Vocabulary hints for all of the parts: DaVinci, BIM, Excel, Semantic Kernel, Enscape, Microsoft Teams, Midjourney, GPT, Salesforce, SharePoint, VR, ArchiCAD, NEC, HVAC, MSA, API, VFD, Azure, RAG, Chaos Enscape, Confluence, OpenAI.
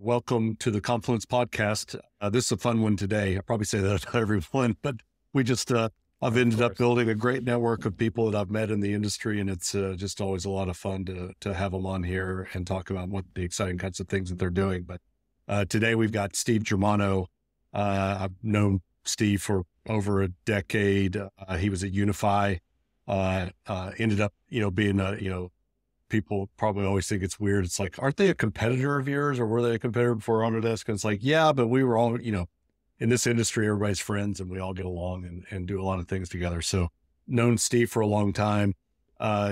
Welcome to the Confluence podcast. This is a fun one today. I probably say that to everyone, but we just, I've ended up building a great network of people that I've met in the industry, and it's just always a lot of fun to have them on here and talk about what the exciting kinds of things that they're doing. But today we've got Steve Germano. I've known Steve for over a decade. He was at Unify, ended up, being a, people probably always think it's weird. It's like, aren't they a competitor of yours, or were they a competitor before Autodesk? And it's like, yeah, but we were all, in this industry, everybody's friends and we all get along and do a lot of things together. So known Steve for a long time.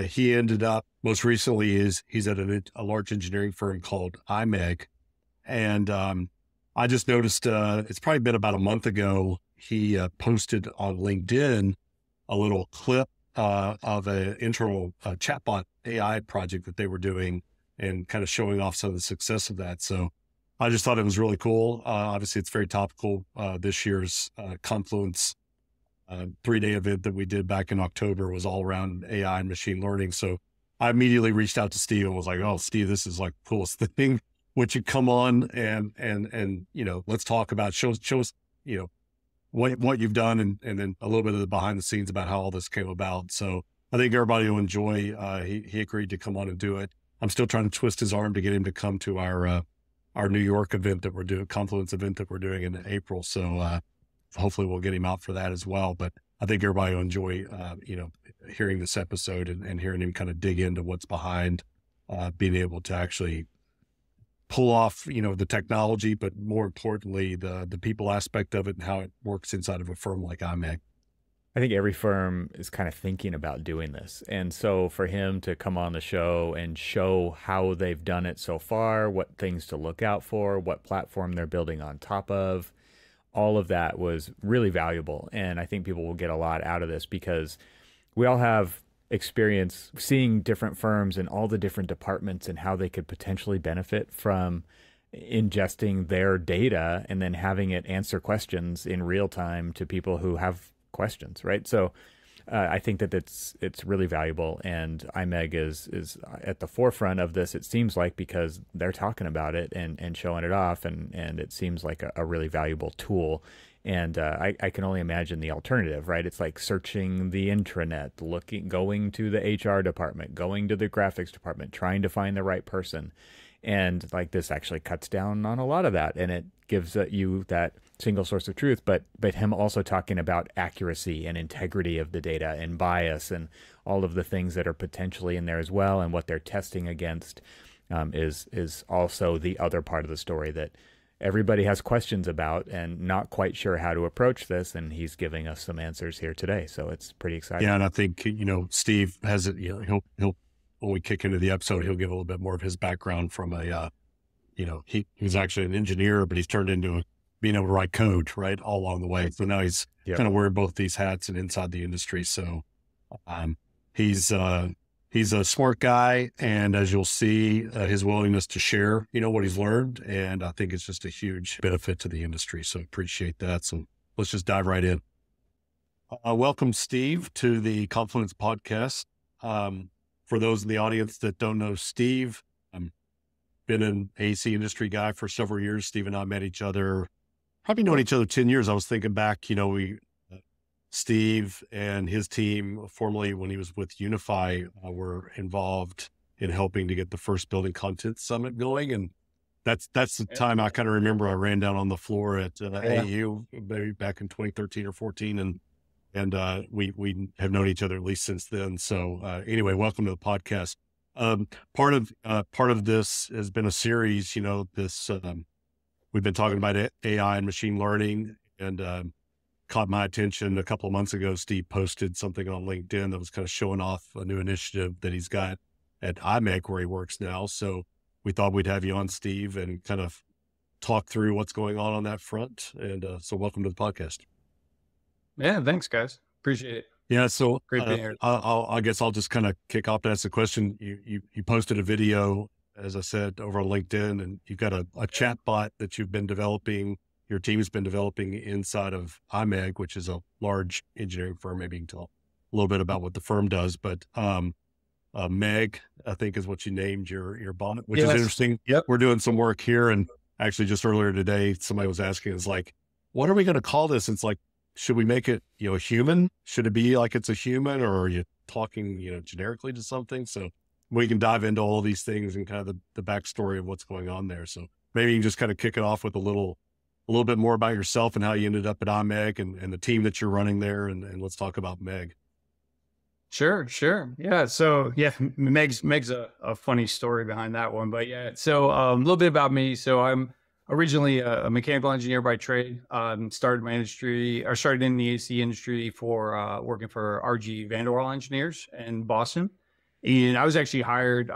He ended up most recently he's at a large engineering firm called IMEG. And I just noticed it's probably been about a month ago, he posted on LinkedIn a little clip of an internal chatbot AI project that they were doing and kind of showing off some of the success of that. So I just thought it was really cool. Obviously, it's very topical. This year's Confluence three-day event that we did back in October was all around AI and machine learning. So I immediately reached out to Steve and was like, oh, Steve, this is like the coolest thing. Would you come on and let's talk about, show us, what you've done, and then a little bit of the behind the scenes about how all this came about. So I think everybody will enjoy. He agreed to come on and do it. I'm still trying to twist his arm to get him to come to our New York event that we're doing, Confluence event that we're doing in April. So hopefully we'll get him out for that as well. But I think everybody will enjoy, hearing this episode and hearing him kind of dig into what's behind being able to actually pull off, the technology, but more importantly, the people aspect of it and how it works inside of a firm like IMEG. I think every firm is kind of thinking about doing this. And so for him to come on the show and show how they've done it so far, what things to look out for, what platform they're building on top of, all of that was really valuable. And I think people will get a lot out of this because we all have experience seeing different firms and all the different departments and how they could potentially benefit from ingesting their data and then having it answer questions in real time to people who have questions, right? So I think that it's really valuable, and IMEG is at the forefront of this, it seems like, because they're talking about it and showing it off, and it seems like a really valuable tool. And I can only imagine the alternative, right? It's like searching the intranet, going to the HR department, going to the graphics department, trying to find the right person. And like this actually cuts down on a lot of that. And it gives you that single source of truth, but him also talking about accuracy and integrity of the data and bias and all of the things that are potentially in there as well. And what they're testing against is also the other part of the story that everybody has questions about and not quite sure how to approach this. And he's giving us some answers here today. So it's pretty exciting. Yeah. And I think, Steve has it, he'll, when we kick into the episode, he'll give a little bit more of his background from a, he was actually an engineer, but he's turned into being able to write code, right? All along the way. So now he's kind of wearing both these hats and inside the industry. So, he's a smart guy, and as you'll see, his willingness to share, what he's learned, and I think it's just a huge benefit to the industry. So appreciate that. So let's just dive right in. Welcome, Steve, to the Confluence podcast. For those in the audience that don't know Steve, I've been an AEC industry guy for several years. Steve and I met each other, probably known each other 10 years. I was thinking back, Steve and his team, formerly when he was with Unify, were involved in helping to get the first Building Content Summit going. And that's the time I kind of remember I ran down on the floor at AU, maybe back in 2013 or 14. And we have known each other at least since then. So anyway, welcome to the podcast. Part of this has been a series, we've been talking about AI and machine learning, and caught my attention a couple of months ago. Steve posted something on LinkedIn that was kind of showing off a new initiative that he's got at IMEG, where he works now. So we thought we'd have you on, Steve, and kind of talk through what's going on that front. And so welcome to the podcast. Yeah, thanks, guys. Appreciate it. Yeah, so great being here. I guess I'll just kind of kick off to ask the question. You posted a video, as I said, over on LinkedIn, and you've got a chat bot that you've been developing. Your team's been developing inside of IMEG, which is a large engineering firm. Maybe you can tell a little bit about what the firm does, but Meg, I think, is what you named your bot, which is interesting. Yep. We're doing some work here, and Actually, just earlier today, somebody was asking, is like, what are we going to call this? It's like, should we make it, you know, a human? Should it be like it's a human, or are you talking, you know, generically to something? So we can dive into all these things and kind of the backstory of what's going on there. So maybe you can just kind of kick it off with a little bit more about yourself and how you ended up at IMEG and the team that you're running there. And let's talk about Meg. Sure. Yeah. So yeah, Meg's a funny story behind that one, but yeah. So a little bit about me. So I'm originally a mechanical engineer by trade. Started my industry, or started in the AEC industry for working for RG Vanderwall engineers in Boston. And I was actually hired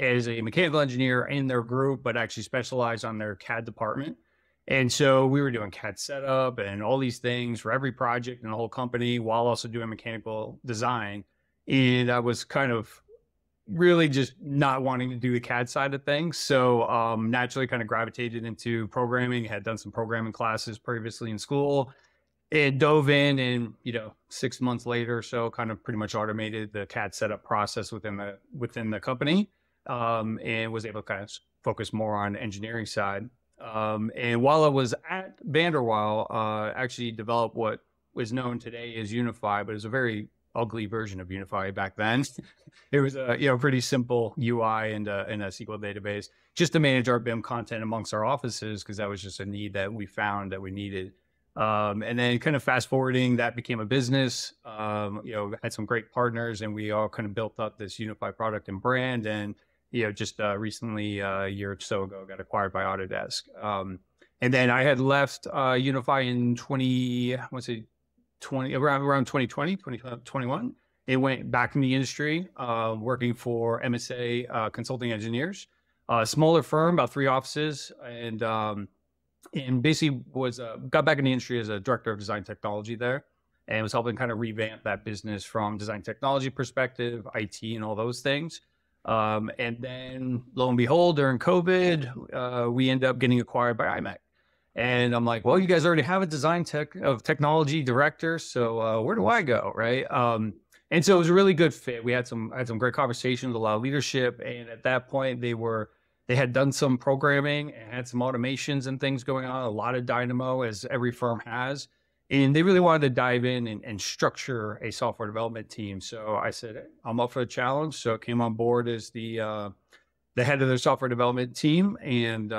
as a mechanical engineer in their group, but actually specialized on their CAD department. And so we were doing CAD setup and all these things for every project in the whole company, while also doing mechanical design. And I was kind of really just not wanting to do the CAD side of things. So naturally kind of gravitated into programming, had done some programming classes previously in school, and dove in, and, you know, 6 months later or so, kind of pretty much automated the CAD setup process within the company, and was able to kind of focus more on the engineering side. And while I was at Vanderwall, actually developed what was known today as Unify, but it was a very ugly version of Unify back then. It was a, you know, pretty simple UI and a SQL database just to manage our BIM content amongst our offices, because that was just a need that we found that we needed. And then kind of fast forwarding, that became a business, you know, had some great partners, and we all kind of built up this Unify product and brand. And you know, just recently, a year or so ago, got acquired by Autodesk. And then I had left Unify in 2020, 2021. It went back in the industry, working for MSA consulting engineers, a smaller firm, about 3 offices, and basically was got back in the industry as a director of design technology there, and was helping kind of revamp that business from design technology perspective, IT, and all those things. And then lo and behold, during COVID, we end up getting acquired by IMEG. And I'm like, well, you guys already have a design technology director. So, where do I go? Right. And so it was a really good fit. We had some great conversations, a lot of leadership. And at that point they had done some programming and had some automations and things going on, a lot of dynamo, as every firm has. And they really wanted to dive in and structure a software development team. So I said, I'm up for the challenge. So I came on board as the head of their software development team. And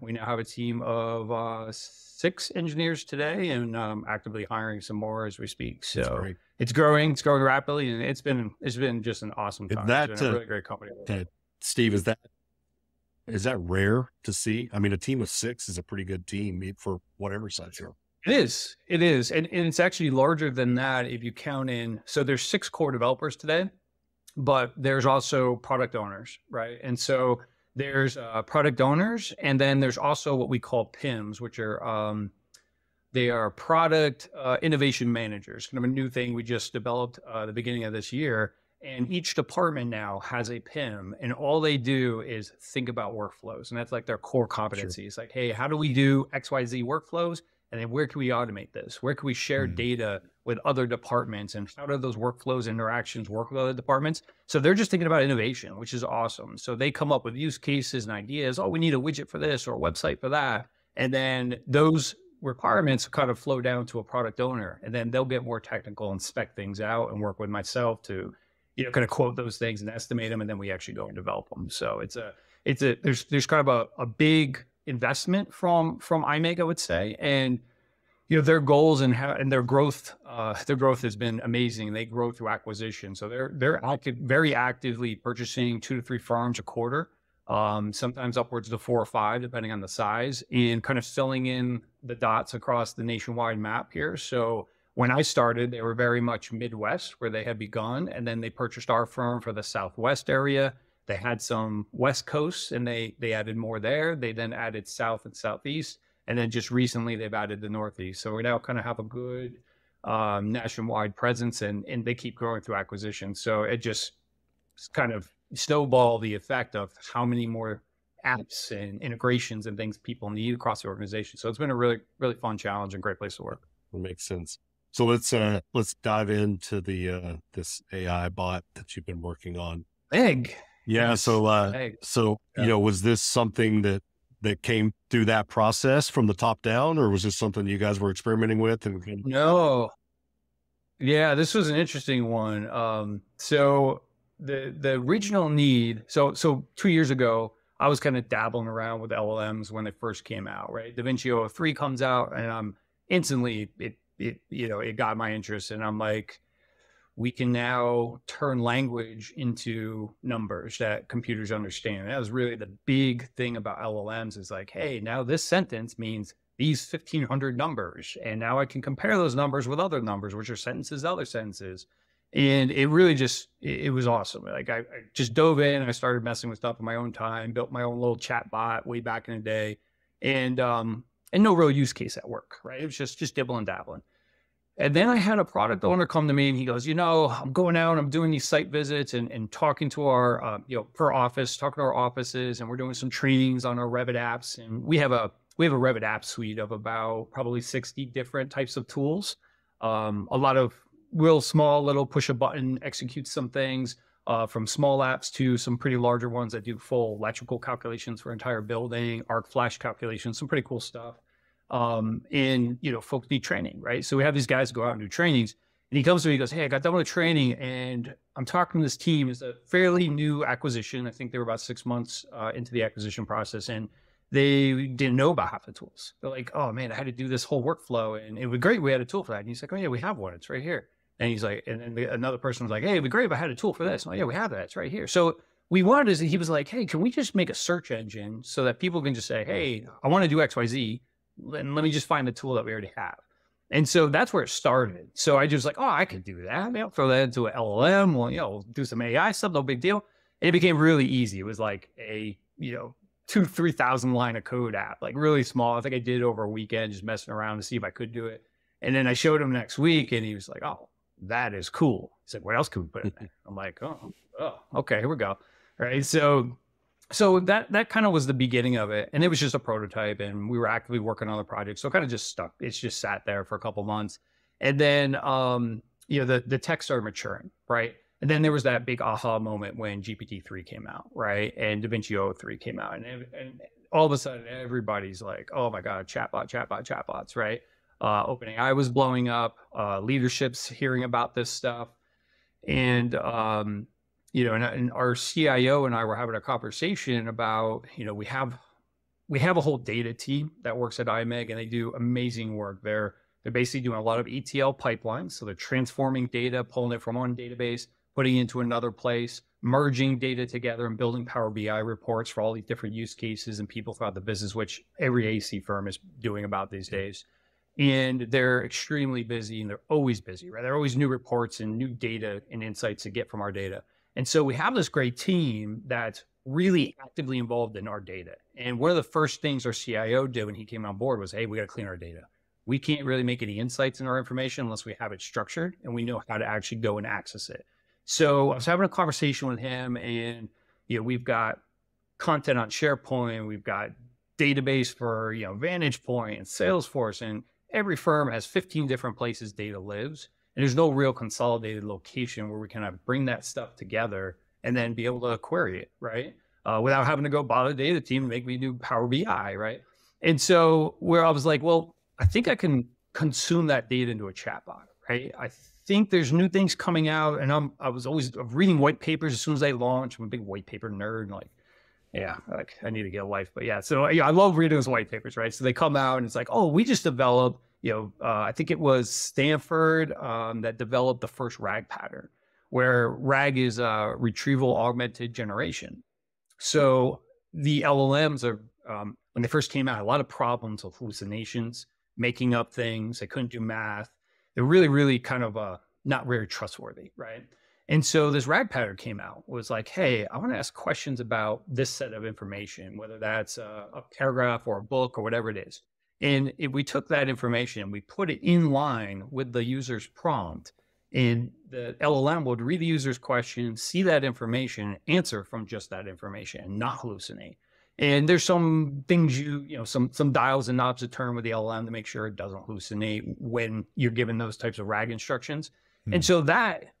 we now have a team of 6 engineers today, and actively hiring some more as we speak. So it's growing rapidly, and it's been just an awesome time. It's been a really great company. Steve, is that rare to see? I mean, a team of 6 is a pretty good team for whatever size you're. It is. And it's actually larger than that if you count in. So there's 6 core developers today, but there's also product owners, right? And so there's product owners, and then there's also what we call PIMs, which are, they are product innovation managers, kind of a new thing we just developed the beginning of this year. And each department now has a PIM, and all they do is think about workflows. And that's like their core competency. Sure. It's like, hey, how do we do XYZ workflows? And then where can we automate this? Where can we share data with other departments? And how do those workflows, interactions work with other departments? So they're just thinking about innovation, which is awesome. So they come up with use cases and ideas. Oh, we need a widget for this or a website for that. And then those requirements kind of flow down to a product owner. And then they'll get more technical and spec things out and work with myself to, you know, kind of quote those things and estimate them. And then we actually go and develop them. So there's kind of a big investment from IMEG, I would say, and you know their goals and their growth has been amazing. They grow through acquisition, so they're very actively purchasing 2 to 3 firms a quarter, sometimes upwards to 4 or 5, depending on the size, and kind of filling in the dots across the nationwide map here. So when I started, they were very much Midwest where they had begun, and then they purchased our firm for the Southwest area. They had some West Coast, and they added more there. They then added South and Southeast. And then just recently they've added the Northeast. So we now kind of have a good nationwide presence, and they keep growing through acquisition. So it just kind of snowballed the effect of how many more apps and integrations and things people need across the organization. So it's been a really, really fun challenge and great place to work. That makes sense. So let's dive into the this AI bot that you've been working on. Meg. Yeah. So, you know, was this something that that came through that process from the top down, or was this something you guys were experimenting with? And no. Yeah, this was an interesting one. So the regional need, so 2 years ago, I was kind of dabbling around with LLMs when they first came out, right? DaVinci 03 comes out and I'm instantly, it got my interest. And I'm like, we can now turn language into numbers that computers understand. And that was really the big thing about LLMs is like, hey, now this sentence means these 1,500 numbers. And now I can compare those numbers with other numbers, which are sentences, other sentences. And it really just, it was awesome. Like I just dove in and I started messing with stuff in my own time, built my own little chat bot way back in the day, and no real use case at work, right? It was just dibble and dabbling. And then I had a product owner come to me and he goes, you know, I'm going out and I'm doing these site visits and talking to our, talking to our offices, and we're doing some trainings on our Revit apps. And we have a Revit app suite of about probably 60 different types of tools. A lot of real small, little push a button, execute some things, from small apps to some pretty larger ones that do full electrical calculations for entire building, arc flash calculations, some pretty cool stuff. And you know, folks need training, right? So we have these guys go out and do trainings, and he comes to me, he goes, hey, I got done with a training and I'm talking to this team. It's a fairly new acquisition. I think they were about 6 months into the acquisition process, and they didn't know about half the tools. They're like, oh man, I had to do this whole workflow and it would be great. We had a tool for that. And he's like, oh yeah, we have one. It's right here. And he's like, and then another person was like, hey, it'd be great if I had a tool for this. And I'm like, yeah, we have that. It's right here. So we wanted is he was like, hey, can we just make a search engine so that people can just say, hey, I want to do XYZ. And let me just find the tool that we already have. And so that's where it started. So I just like, oh, I could do that. I'll throw that into an LLM. Well, you know, we'll do some AI stuff, no big deal. And it became really easy. It was like a, 2,000-3,000 line of code app, like really small. I think I did it over a weekend, just messing around to see if I could do it. And then I showed him next week and he was like, oh, that is cool. He's like, what else can we put in there? I'm like, oh, okay, here we go. Right. So that kind of was the beginning of it. And it was just a prototype and we were actively working on the project. So it kind of just stuck. It's just sat there for a couple months. And then, the tech started maturing, right? And then there was that big aha moment when GPT-3 came out, right? And DaVinci 03 came out. And all of a sudden everybody's like, oh my God, chatbots, right? OpenAI was blowing up, leadership's hearing about this stuff. And, and our CIO and I were having a conversation about, we have a whole data team that works at IMEG and they do amazing work. They're basically doing a lot of ETL pipelines. So they're transforming data, pulling it from one database, putting it into another place, merging data together and building Power BI reports for all these different use cases and people throughout the business, which every AEC firm is doing about these days. And they're extremely busy and they're always busy, right? There are always new reports and new data and insights to get from our data. And so we have this great team that's really actively involved in our data. And one of the first things our CIO did when he came on board was, hey, we got to clean our data. We can't really make any insights in our information unless we have it structured and we know how to actually go and access it. So I was having a conversation with him and, we've got content on SharePoint, we've got database for, Vantage Point and Salesforce, and every firm has 15 different places data lives. And there's no real consolidated location where we can bring that stuff together and then be able to query it, right? Without having to go bother the data team and make me do Power BI, right? And so where I was like, well, I think I can consume that data into a chatbot, right? I think there's new things coming out and I was always reading white papers as soon as they launch. I'm a big white paper nerd and I need to get a life, but yeah. So I love reading those white papers, right? So they come out and it's like, oh, we just developed, I think it was Stanford that developed the first RAG pattern, where RAG is retrieval augmented generation. So the LLMs are, when they first came out, a lot of problems with hallucinations, making up things, they couldn't do math. They're really, really kind of not very trustworthy, right? And so this RAG pattern came out, was like, hey, I want to ask questions about this set of information, whether that's a paragraph or a book or whatever it is. And if we took that information and we put it in line with the user's prompt, and the LLM would read the user's question, see that information, answer from just that information and not hallucinate. And there's some things some dials and knobs to turn with the LLM to make sure it doesn't hallucinate when you're given those types of RAG instructions. Hmm. And so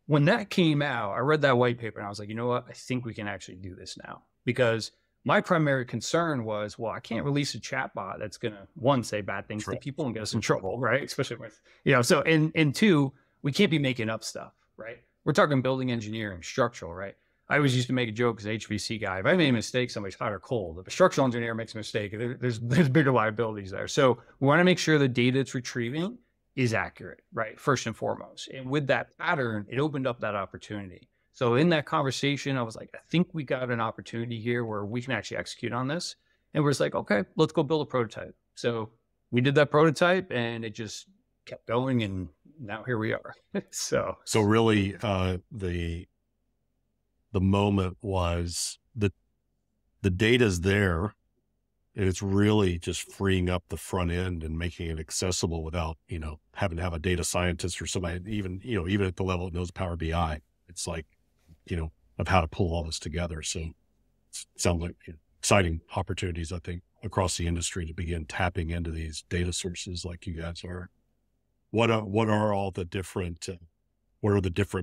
when that came out, I read that white paper and I was like, you know what? I think we can actually do this now because My primary concern was, well, I can't release a chatbot that's going to, one, say bad things to people and get us in trouble, right? Especially with, you know, so, and two, we can't be making up stuff, right? We're talking building engineering, structural, right? I always used to make a joke as an HVAC guy. If I made a mistake, somebody's hot or cold. If a structural engineer makes a mistake, there's bigger liabilities there. So we want to make sure the data it's retrieving is accurate, right? First and foremost. And with that pattern, it opened up that opportunity. So in that conversation, I was like, I think we got an opportunity here where we can actually execute on this. And we're just like, okay, let's go build a prototype. So we did that prototype and it just kept going. And now here we are. So really the moment was the data's there, and it's really just freeing up the front end and making it accessible without, you know, having to have a data scientist or somebody, even, you know, even at the level it knows Power BI, it's like, you know, of how to pull all this together. So it sounds like exciting opportunities, I think, across the industry to begin tapping into these data sources like you guys are. What are the different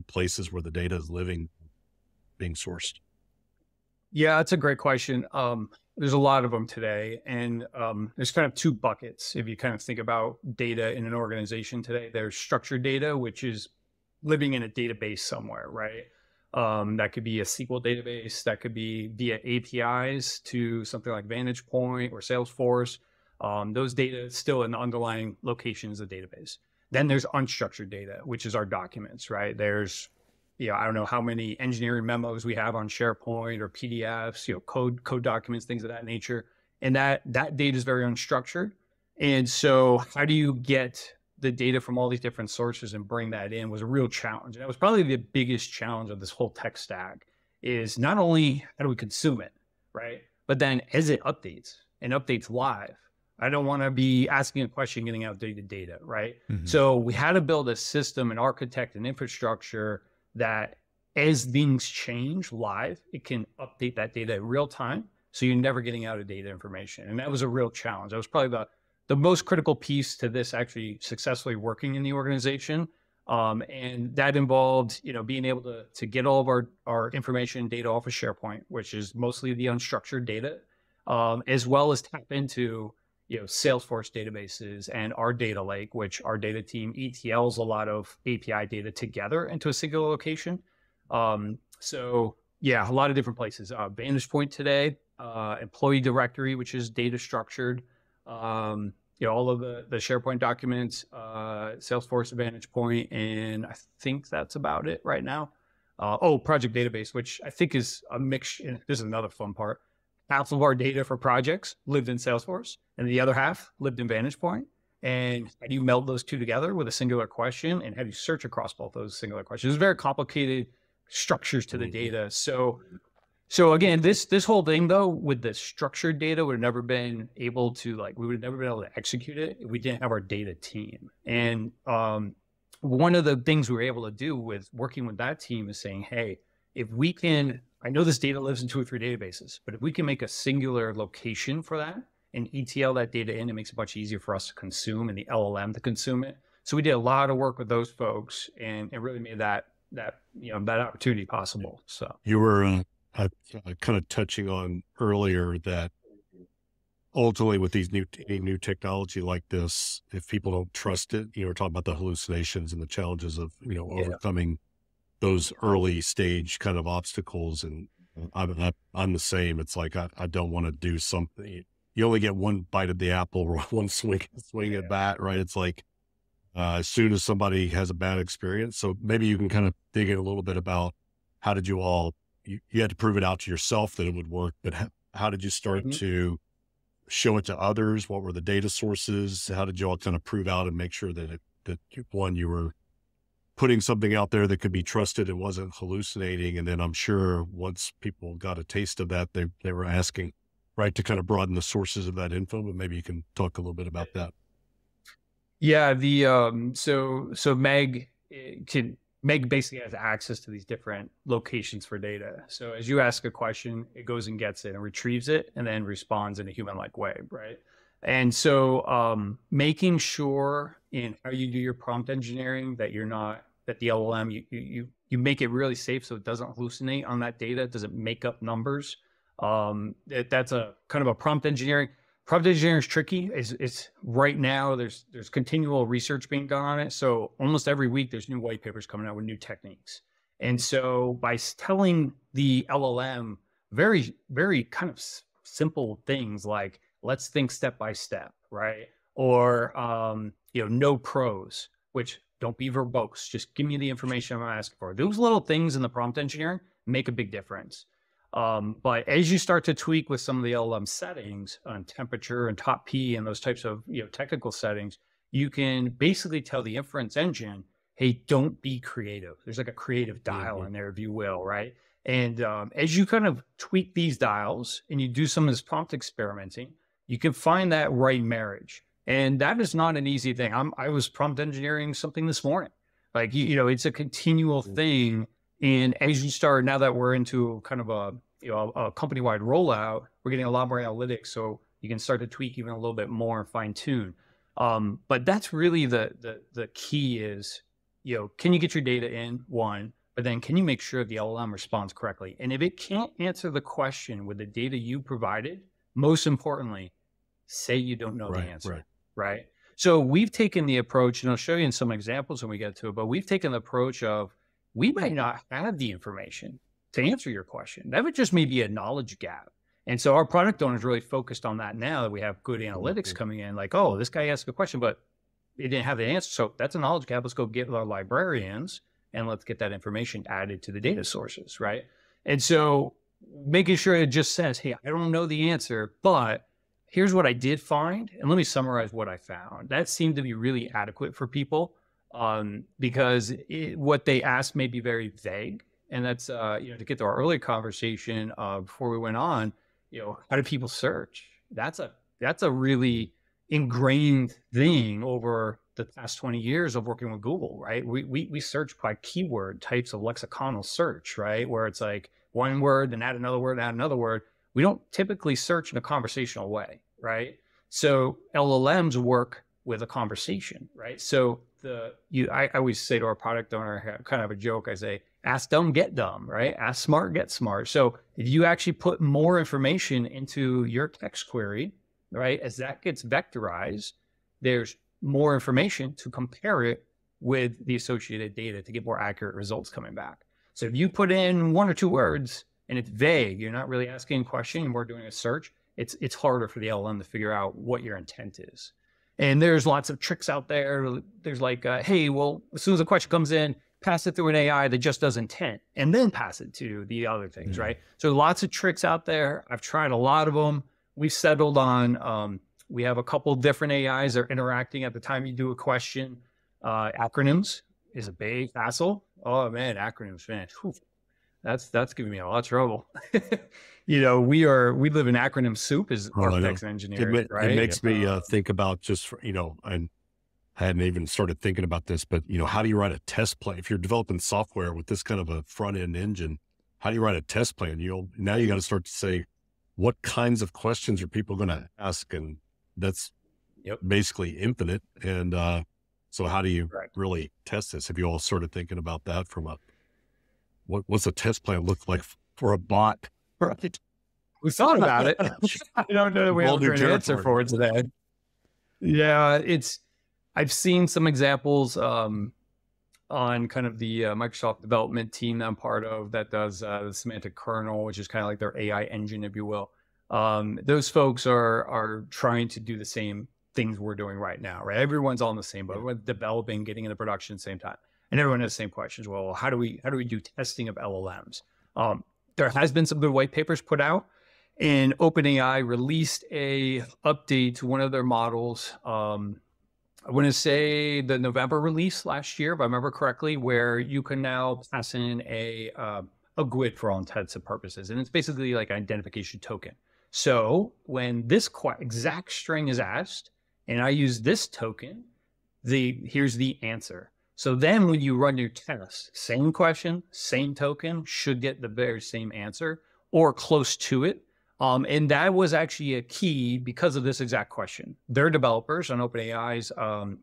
places where the data is living, being sourced? Yeah, that's a great question. There's a lot of them today. And there's kind of two buckets. If you kind of think about data in an organization today, there's structured data, which is living in a database somewhere, right? That could be a SQL database, that could be via APIs to something like Vantage Point or Salesforce. Those data still in the underlying location is the database. Then there's unstructured data, which is our documents, right? There's, you know, I don't know how many engineering memos we have on SharePoint or PDFs, you know, code documents, things of that nature. And that data is very unstructured. And so how do you get the data from all these different sources and bring that in was a real challenge. And that was probably the biggest challenge of this whole tech stack is not only how do we consume it, right? But then as it updates and updates live, I don't want to be asking a question, getting outdated data, right? Mm-hmm. So we had to build a system and architect and infrastructure that as things change live, it can update that data in real time. So you're never getting out of data information. And that was a real challenge. That was probably the most critical piece to this actually successfully working in the organization. And that involved, you know, being able to get all of our information and data off of SharePoint, which is mostly the unstructured data, as well as tap into, you know, Salesforce databases and our data lake, which our data team ETLs a lot of API data together into a single location. So yeah, a lot of different places. Vantage Point today, employee directory, which is data structured. You know, all of the SharePoint documents, Salesforce, Vantage Point, and I think that's about it right now. Project database, which I think is a mix. This is another fun part. Half of our data for projects lived in Salesforce, and the other half lived in Vantage Point. And how do you meld those two together with a singular question, and how do you search across both those singular questions? There's very complicated structures to the data. So again, this whole thing though, with the structured data, we would have never been able to execute it if we didn't have our data team. And one of the things we were able to do with working with that team is saying, hey, if we can, I know this data lives in 2 or 3 databases, but if we can make a singular location for that and ETL that data in, it makes it much easier for us to consume and the LLM to consume it. So we did a lot of work with those folks and it really made that opportunity possible. So you were kind of touching on earlier that ultimately with these new technology like this, if people don't trust it, you know, we're talking about the hallucinations and the challenges of, you know, overcoming those early stage kind of obstacles. And I'm the same. It's like, I don't want to do something. You only get one bite of the apple or one swing at bat, right? It's like, as soon as somebody has a bad experience. So maybe you can kind of dig in a little bit about how did you all, you had to prove it out to yourself that it would work, but how did you start to show it to others? What were the data sources? How did you all kind of prove out and make sure that you were putting something out there that could be trusted and wasn't hallucinating? And then I'm sure once people got a taste of that, they were asking, right, to kind of broaden the sources of that info, but maybe you can talk a little bit about that. Yeah. So Meg basically has access to these different locations for data. So as you ask a question, it goes and gets it and retrieves it and then responds in a human-like way, right? And so making sure in how you do your prompt engineering that the LLM, you make it really safe so it doesn't hallucinate on that data, doesn't make up numbers. That's a kind of a prompt engineering. Prompt engineering is tricky. It's right now there's continual research being done on it. So almost every week there's new white papers coming out with new techniques. And so by telling the LLM very, very kind of simple things like, let's think step by step, right? Or, you know, no prose, which don't be verbose. Just give me the information I'm asking for. Those little things in the prompt engineering make a big difference. But as you start to tweak with some of the LLM settings on temperature and top P and those types of, you know, technical settings, you can basically tell the inference engine, hey, don't be creative. There's like a creative dial in there, if you will, right? And as you kind of tweak these dials and you do some of this prompt experimenting, you can find that right marriage. And that is not an easy thing. I was prompt engineering something this morning. Like, you know, it's a continual thing. And as you start, now that we're into kind of a, you know, a company-wide rollout, we're getting a lot more analytics. So you can start to tweak even a little bit more and fine tune. But that's really the key is, you know, can you get your data in one, but then can you make sure the LLM responds correctly? And if it can't answer the question with the data you provided, most importantly, say you don't know the answer, right? So we've taken the approach, and I'll show you in some examples when we get to it, but we've taken the approach of, we might not have the information to answer your question. That would just maybe a knowledge gap. And so our product owner is really focused on that now that we have good analytics coming in, like, oh, this guy asked a question, but he didn't have the answer. So that's a knowledge gap. Let's go get our librarians and let's get that information added to the data sources, right? And so making sure it just says, hey, I don't know the answer, but here's what I did find. And let me summarize what I found. That seemed to be really adequate for people. Because what they asked may be very vague. And that's, you know, to get to our earlier conversation before we went on, you know, how do people search? That's a really ingrained thing over the past 20 years of working with Google, right? We search by keyword types of lexiconal search, right? Where it's like one word, then add another word, add another word. We don't typically search in a conversational way, right? So LLMs work with a conversation, right? So I always say to our product owner, kind of a joke, I say, ask dumb, get dumb, right? Ask smart, get smart. So if you actually put more information into your text query, right? As that gets vectorized, there's more information to compare it with the associated data to get more accurate results coming back. So if you put in one or two words and it's vague, you're not really asking a question and we're doing a search, it's harder for the LLM to figure out what your intent is. And there's lots of tricks out there. There's like, hey, well, as soon as a question comes in, pass it through an AI that just does intent and then pass it to the other things, right? So lots of tricks out there. I've tried a lot of them. We've settled on, we have a couple different AIs that are interacting at the time you do a question. Acronyms is a big hassle. Oh man, acronyms, man. Whew. That's giving me a lot of trouble. You know, we live in acronym soup as architects and engineers. It makes me think about just, you know, and I hadn't even started thinking about this, but you know, how do you write a test plan? If you're developing software with this kind of a front end engine, how do you write a test plan? Now you got to start to say, what kinds of questions are people going to ask? And that's basically infinite. And, so how do you really test this? Have you all started thinking about that from a, what's a test plan look like for a bot? Right. We thought about it. I don't know that we have an answer for it today. Yeah, I've seen some examples on kind of the Microsoft development team that I'm part of that does the Semantic Kernel, which is kind of like their AI engine, if you will. Those folks are trying to do the same things we're doing right now, right? Everyone's all in the same boat. We're developing, getting into production at the same time. And everyone has the same questions. Well, how do we do testing of LLMs? There has been some good white papers put out, and OpenAI released a update to one of their models. I want to say the November release last year, if I remember correctly, where you can now pass in a GUID for all intents and purposes, and it's basically like an identification token. So when this exact string is asked, and I use this token, here's the answer. So then when you run your test, same question, same token, should get the very same answer or close to it. And that was actually a key because of this exact question. Their developers on OpenAI's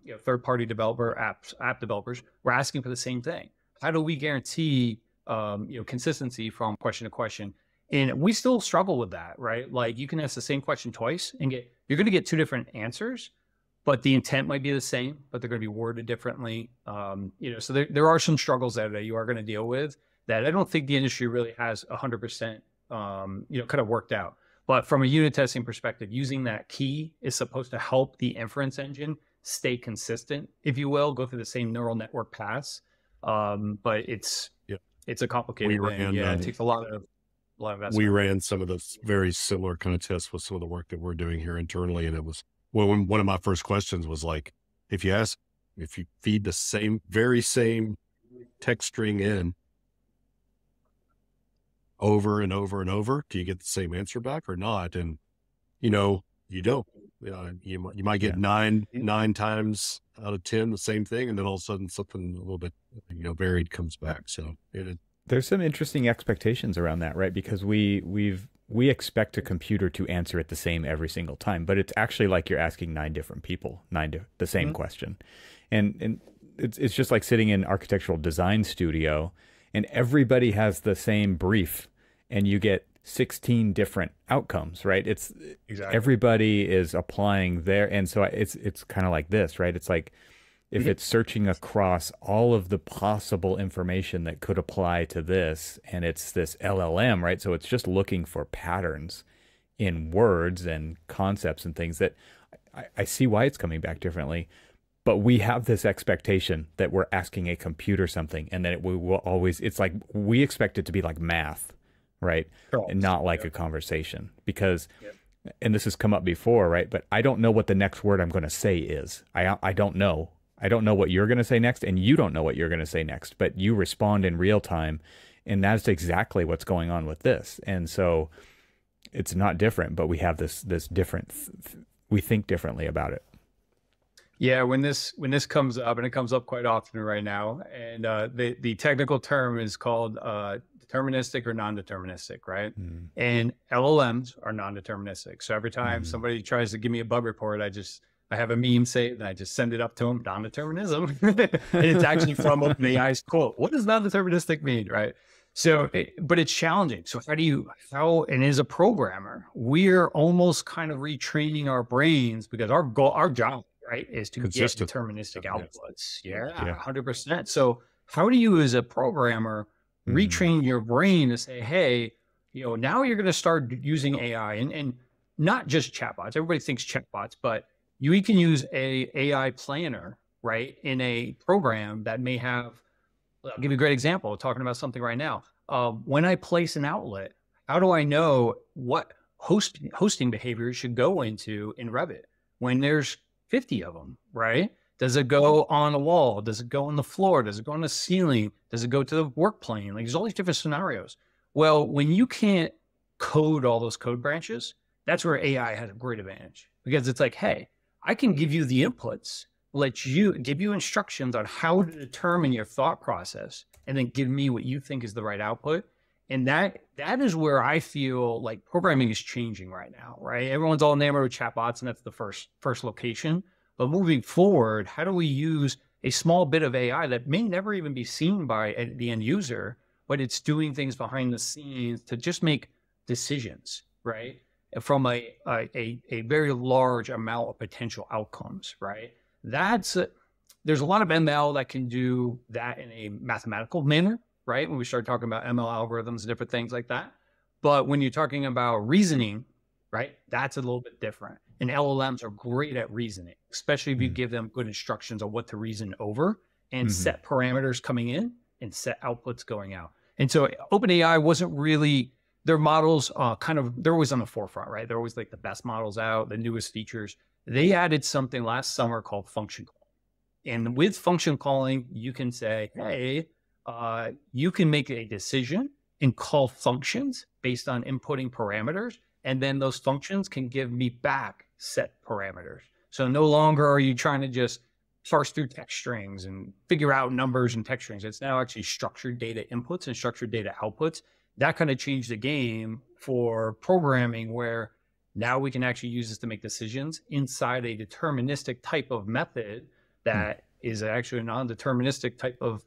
you know, third-party developer app developers were asking for the same thing. How do we guarantee you know, consistency from question to question? And we still struggle with that, right? Like you can ask the same question twice and get, you're going to get two different answers, but the intent might be the same, but they're going to be worded differently. You know, so there are some struggles there that you are going to deal with that I don't think the industry really has 100%, you know, kind of worked out. But from a unit testing perspective, using that key is supposed to help the inference engine stay consistent, if you will, go through the same neural network paths. But it's a complicated thing. Yeah, it takes a lot of investment. We ran some of those very similar kind of tests with some of the work that we're doing here internally. And it was, well, one of my first questions was like, if you feed the same, very same text string in, over and over and over, do you get the same answer back or not? And you know, you don't. You might get nine times out of 10 the same thing, and then all of a sudden something a little bit, you know, varied comes back. So there's some interesting expectations around that, right? Because we expect a computer to answer it the same every single time, but it's actually like you're asking nine different people the same question, and it's just like sitting in an architectural design studio. And everybody has the same brief and you get 16 different outcomes, right? It's exactly. Everybody is applying their, and so it's kind of like this, right? It's like if it's searching across all of the possible information that could apply to this, and it's this LLM, right? So it's just looking for patterns in words and concepts and things that I see why it's coming back differently. But we have this expectation that we're asking a computer something, and that we will always, it's like, we expect it to be like math, right? Oh, and not like a conversation because, and this has come up before, right? But I don't know what the next word I'm going to say is. I don't know. I don't know what you're going to say next, and you don't know what you're going to say next, but you respond in real time. And that's exactly what's going on with this. And so it's not different, but we have this different, we think differently about it. Yeah, when this comes up, and it comes up quite often right now, and the technical term is called deterministic or non-deterministic, right? And LLMs are non-deterministic. So every time somebody tries to give me a bug report, I have a meme say it, and I just send it up to them, non-determinism. And it's actually from OpenAI's quote. What does non-deterministic mean, right? So, but it's challenging. So and as a programmer, we're almost kind of retraining our brains because our goal, our job, right, is to get deterministic outputs. Yeah, 100%. So how do you as a programmer retrain your brain to say, hey, you know, now you're going to start using AI and not just chatbots. Everybody thinks chatbots, but you can use a AI planner, right, in a program that may have, I'll give you a great example, talking about something right now. When I place an outlet, how do I know what hosting behavior should go into in Revit when there's 50 of them, right? Does it go on a wall? Does it go on the floor? Does it go on the ceiling? Does it go to the work plane? Like there's all these different scenarios. Well, when you can't code all those code branches, that's where AI has a great advantage because it's like, hey, I can give you the inputs, give you instructions on how to determine your thought process, and then give me what you think is the right output. And that is where I feel like programming is changing right now, right? Everyone's all enamored with chatbots, and that's the first location. But moving forward, how do we use a small bit of AI that may never even be seen by the end user, but it's doing things behind the scenes to just make decisions, right? From a very large amount of potential outcomes, right? There's a lot of ML that can do that in a mathematical manner, right? When we start talking about ML algorithms and different things like that. But when you're talking about reasoning, right, that's a little bit different. And LLMs are great at reasoning, especially if you give them good instructions on what to reason over and set parameters coming in and set outputs going out. And so OpenAI wasn't really, their models they're always on the forefront, right? They're always like the best models out, the newest features. They added something last summer called function calling. And with function calling, you can say, hey, you can make a decision and call functions based on inputting parameters. And then those functions can give me back set parameters. So no longer are you trying to just parse through text strings and figure out numbers and text strings. It's now actually structured data inputs and structured data outputs. That kind of changed the game for programming, where now we can actually use this to make decisions inside a deterministic type of method that is actually a non-deterministic type of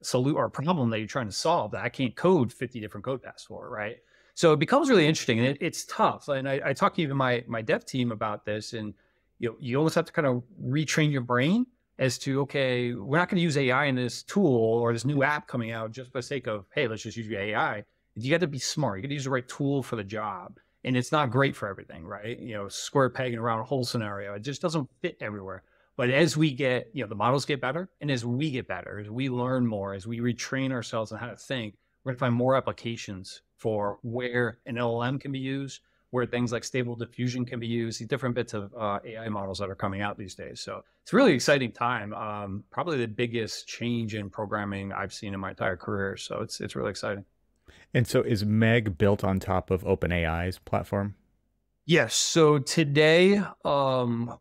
solution or problem that you're trying to solve that I can't code 50 different code paths for, right? So it becomes really interesting, and it's tough. And I talk to even my dev team about this, and you almost have to kind of retrain your brain as to, okay, we're not going to use AI in this tool or this new app coming out just for the sake of, hey, let's just use your AI. You got to be smart. You got to use the right tool for the job. And it's not great for everything, right? Square peg and round hole scenario. It just doesn't fit everywhere. But as we get, the models get better, and as we get better, as we learn more, as we retrain ourselves on how to think, we're gonna find more applications for where an LLM can be used, where things like stable diffusion can be used, these different bits of AI models that are coming out these days. So it's a really exciting time. Probably the biggest change in programming I've seen in my entire career. So it's really exciting. And so is Meg built on top of OpenAI's platform? Yes. So today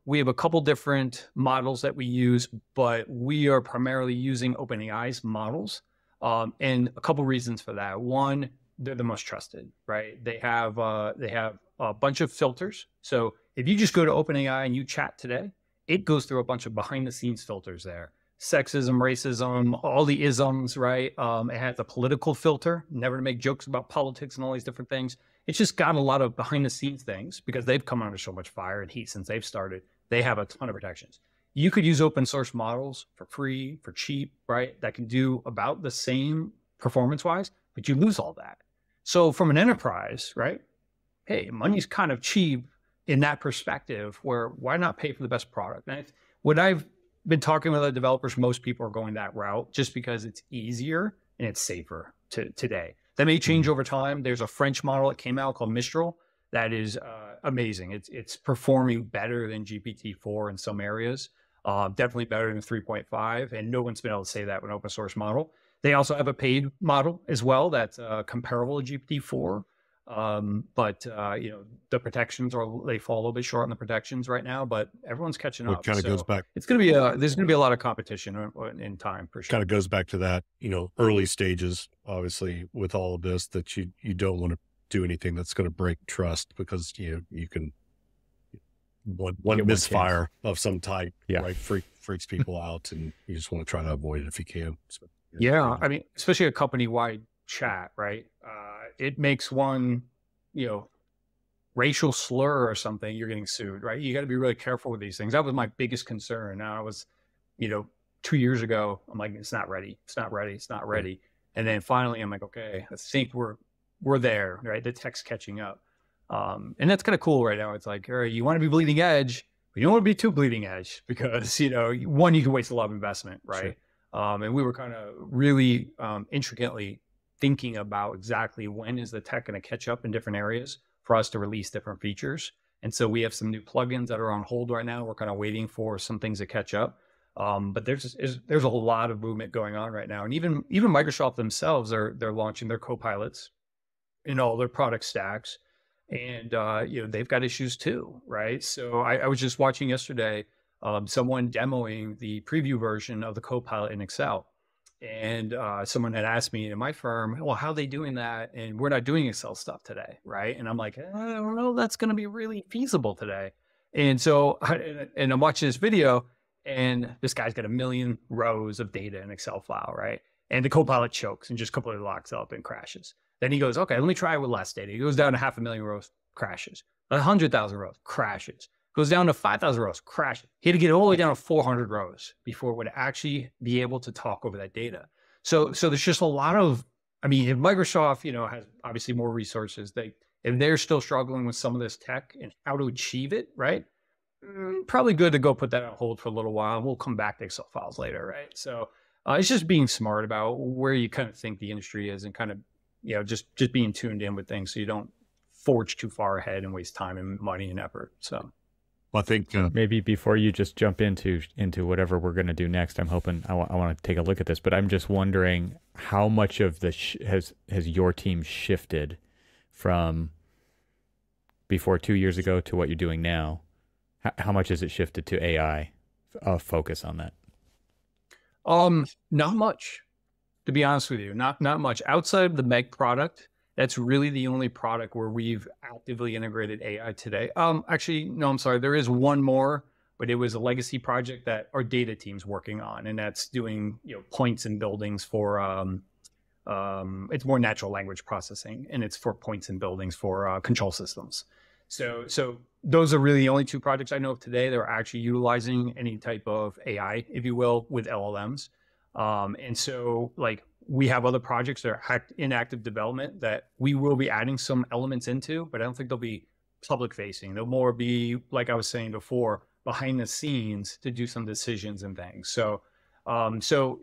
we have a couple different models that we use, but we are primarily using OpenAI's models. And a couple reasons for that. One, they're the most trusted, right? They have a bunch of filters. So if you just go to OpenAI and you chat today, it goes through a bunch of behind the scenes filters there. Sexism, racism, all the isms, right? It has a political filter, never to make jokes about politics and all these different things. It's just got a lot of behind the scenes things because they've come under so much fire and heat since they've started. They have a ton of protections. You could use open source models for free, for cheap, right? That can do about the same performance wise, but you lose all that. So from an enterprise, right? Hey, money's kind of cheap in that perspective where why not pay for the best product? And what I've been talking with other developers, most people are going that route just because it's easier and it's safer today. That may change over time. There's a French model that came out called Mistral that is amazing. It's performing better than GPT-4 in some areas, definitely better than 3.5. And no one's been able to say that with an open source model. They also have a paid model as well that's comparable to GPT-4. But the protections they fall a little bit short on the protections right now, but everyone's catching up. It kind of goes back. It's going to be there's going to be a lot of competition in time for sure. Kind of goes back to that, early stages, obviously with all of this, that you don't want to do anything that's going to break trust because you can one misfire of some type, right? Freaks people out, and you just want to try to avoid it if you can. So, I mean, especially a company-wide chat, right? It makes one, racial slur or something, you're getting sued, right? You got to be really careful with these things. That was my biggest concern. Now I was, 2 years ago, I'm like, it's not ready. It's not ready. It's not ready. And then finally I'm like, okay, I think we're there, right? The tech's catching up. And that's kind of cool right now. It's like, all right, you want to be bleeding edge, but you don't want to be too bleeding edge because, one, you can waste a lot of investment, right? Sure. And we were kind of really intricately thinking about exactly when is the tech going to catch up in different areas for us to release different features. And so we have some new plugins that are on hold right now. We're kind of waiting for some things to catch up. But there's a lot of movement going on right now. And even Microsoft themselves they're launching their copilots in all their product stacks. And, they've got issues too, right? So I was just watching yesterday, someone demoing the preview version of the copilot in Excel. And someone had asked me in my firm, well, how are they doing that? And we're not doing Excel stuff today, right? And I'm like, I don't know, that's going to be really feasible today. And so and I'm watching this video, and this guy's got 1 million rows of data in Excel file, right? And the copilot chokes and just completely locks up and crashes. Then he goes, okay, let me try it with less data. He goes down to 500,000 rows, crashes. 100,000 rows, crashes. Goes down to 5,000 rows, crash. He had to get all the way down to 400 rows before it would actually be able to talk over that data. So there's just a lot of, if Microsoft, has obviously more resources, if they're still struggling with some of this tech and how to achieve it, right? Probably good to go put that on hold for a little while. We'll come back to Excel files later, right? So it's just being smart about where you kind of think the industry is and kind of, just being tuned in with things so you don't forge too far ahead and waste time and money and effort, so. Well, I think maybe before you just jump into whatever we're going to do next, I'm hoping I want to take a look at this, but I'm just wondering how much of the has your team shifted from before 2 years ago to what you're doing now? How much has it shifted to AI focus on that? Not much, to be honest with you. Not much outside of the Meg product. That's really the only product where we've actively integrated AI today. Actually, no, I'm sorry. There is one more, but it was a legacy project that our data team's working on, and that's doing points and buildings for It's more natural language processing, and it's for points and buildings for control systems. So those are really the only two projects I know of today that are actually utilizing any type of AI, if you will, with LLMs. And so like we have other projects that are in active development that we will be adding some elements into, but I don't think they'll be public facing. They'll more be, like I was saying before, behind the scenes to do some decisions and things. So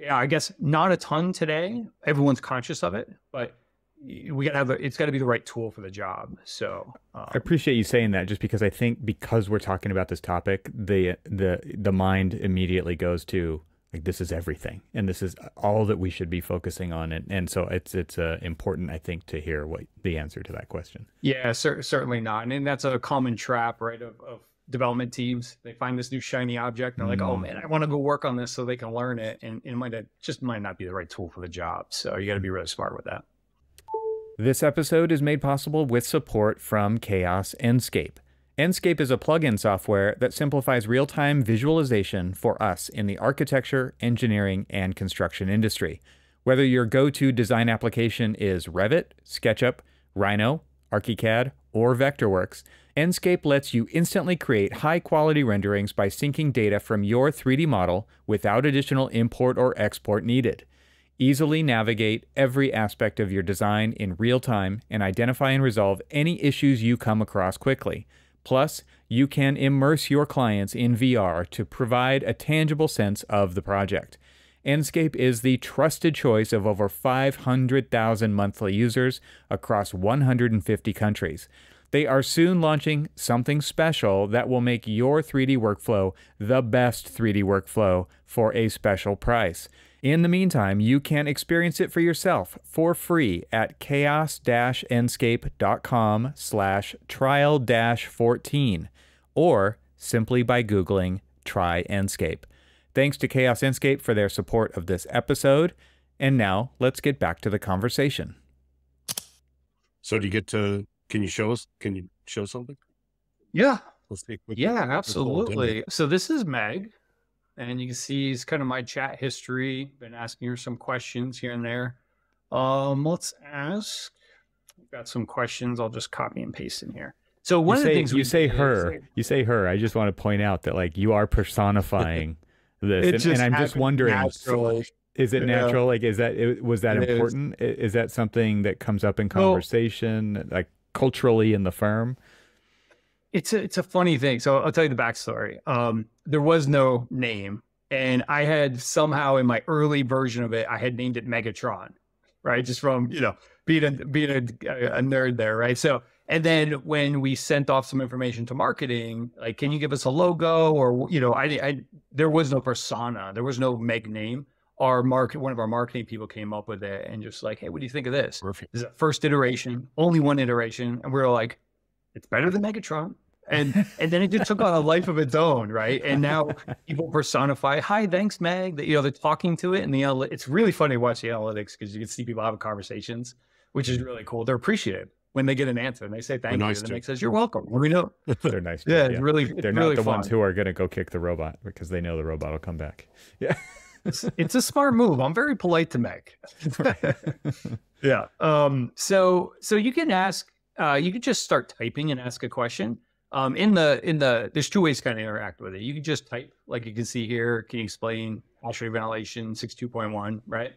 yeah, I guess not a ton today. Everyone's conscious of it, but we gotta have the, it's got to be the right tool for the job. So I appreciate you saying that, just because I think because we're talking about this topic, the mind immediately goes to like, this is everything, and this is all that we should be focusing on. And so it's important, I think, to hear what the answer to that question. Yeah, certainly not. And that's a common trap, right? Of development teams. They find this new shiny object and they're like, oh man, I want to go work on this so they can learn it. And it might not be the right tool for the job. So you got to be really smart with that. This episode is made possible with support from Chaos Enscape. Enscape is a plugin software that simplifies real-time visualization for us in the architecture, engineering, and construction industry. Whether your go-to design application is Revit, SketchUp, Rhino, ArchiCAD, or Vectorworks, Enscape lets you instantly create high-quality renderings by syncing data from your 3D model without additional import or export needed. Easily navigate every aspect of your design in real time and identify and resolve any issues you come across quickly. Plus, you can immerse your clients in VR to provide a tangible sense of the project. Enscape is the trusted choice of over 500,000 monthly users across 150 countries. They are soon launching something special that will make your 3D workflow the best 3D workflow for a special price. In the meantime, you can experience it for yourself for free at chaos-enscape.com/trial-14 or simply by Googling Try Enscape. Thanks to Chaos Enscape for their support of this episode. And now let's get back to the conversation. So do you get to, can you show something? Yeah. Let's see. Yeah, absolutely. So this is Meg. And you can see it's kind of my chat history. Been asking her some questions here and there. Let's ask. We've got some questions. I'll just copy and paste in here. So one of the things you say her, you say her. I just want to point out that like you are personifying this, and I'm just wondering, is it natural? Like, is that important? Is that something that comes up in conversation, like culturally in the firm? It's a funny thing. So I'll tell you the backstory. There was no name, and I had somehow in my early version of it, I had named it Megatron, right? Just from, you know, being a nerd there, right? So, and then when we sent off some information to marketing, like, can you give us a logo or, you know, there was no persona, there was no Meg name. One of our marketing people came up with it and just like, hey, what do you think of this? Perfect. This is the first iteration, only one iteration. And we were like, it's better than Megatron. And then it just took on a life of its own, right? And now people personify, hi, thanks, Meg. That, you know, they're talking to it, and it's really funny to watch the analytics because you can see people having conversations, which is really cool. They're appreciative when they get an answer and they say thank you. And Meg says, you're welcome. Let me know. They're nice. Yeah, it's really, they're not the ones who are going to go kick the robot because they know the robot will come back. Yeah, it's a smart move. I'm very polite to Meg. Yeah. So you can ask. You could just start typing and ask a question. There's two ways to kind of interact with it. You can just type, like you can see here, can you explain hash rate ventilation 62.1, right?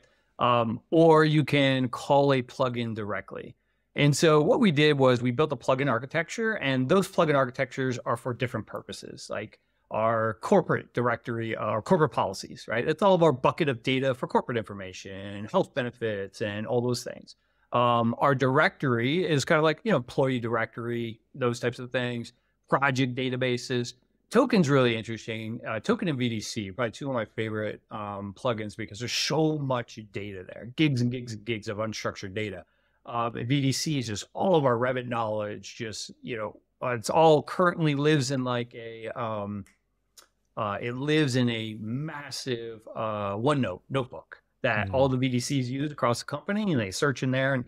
Or you can call a plugin directly. And so what we did was we built a plugin architecture, and those plugin architectures are for different purposes, like our corporate directory, our corporate policies, right? That's all of our bucket of data for corporate information and health benefits and all those things. Our directory is kind of like, you know, employee directory, those types of things, project databases. Token's really interesting. Token and VDC, probably two of my favorite plugins because there's so much data there, gigs and gigs and gigs of unstructured data. VDC is just all of our Revit knowledge, just, you know, it's all currently lives in like a, it lives in a massive OneNote notebook that all the VDCs use across the company, and they search in there, and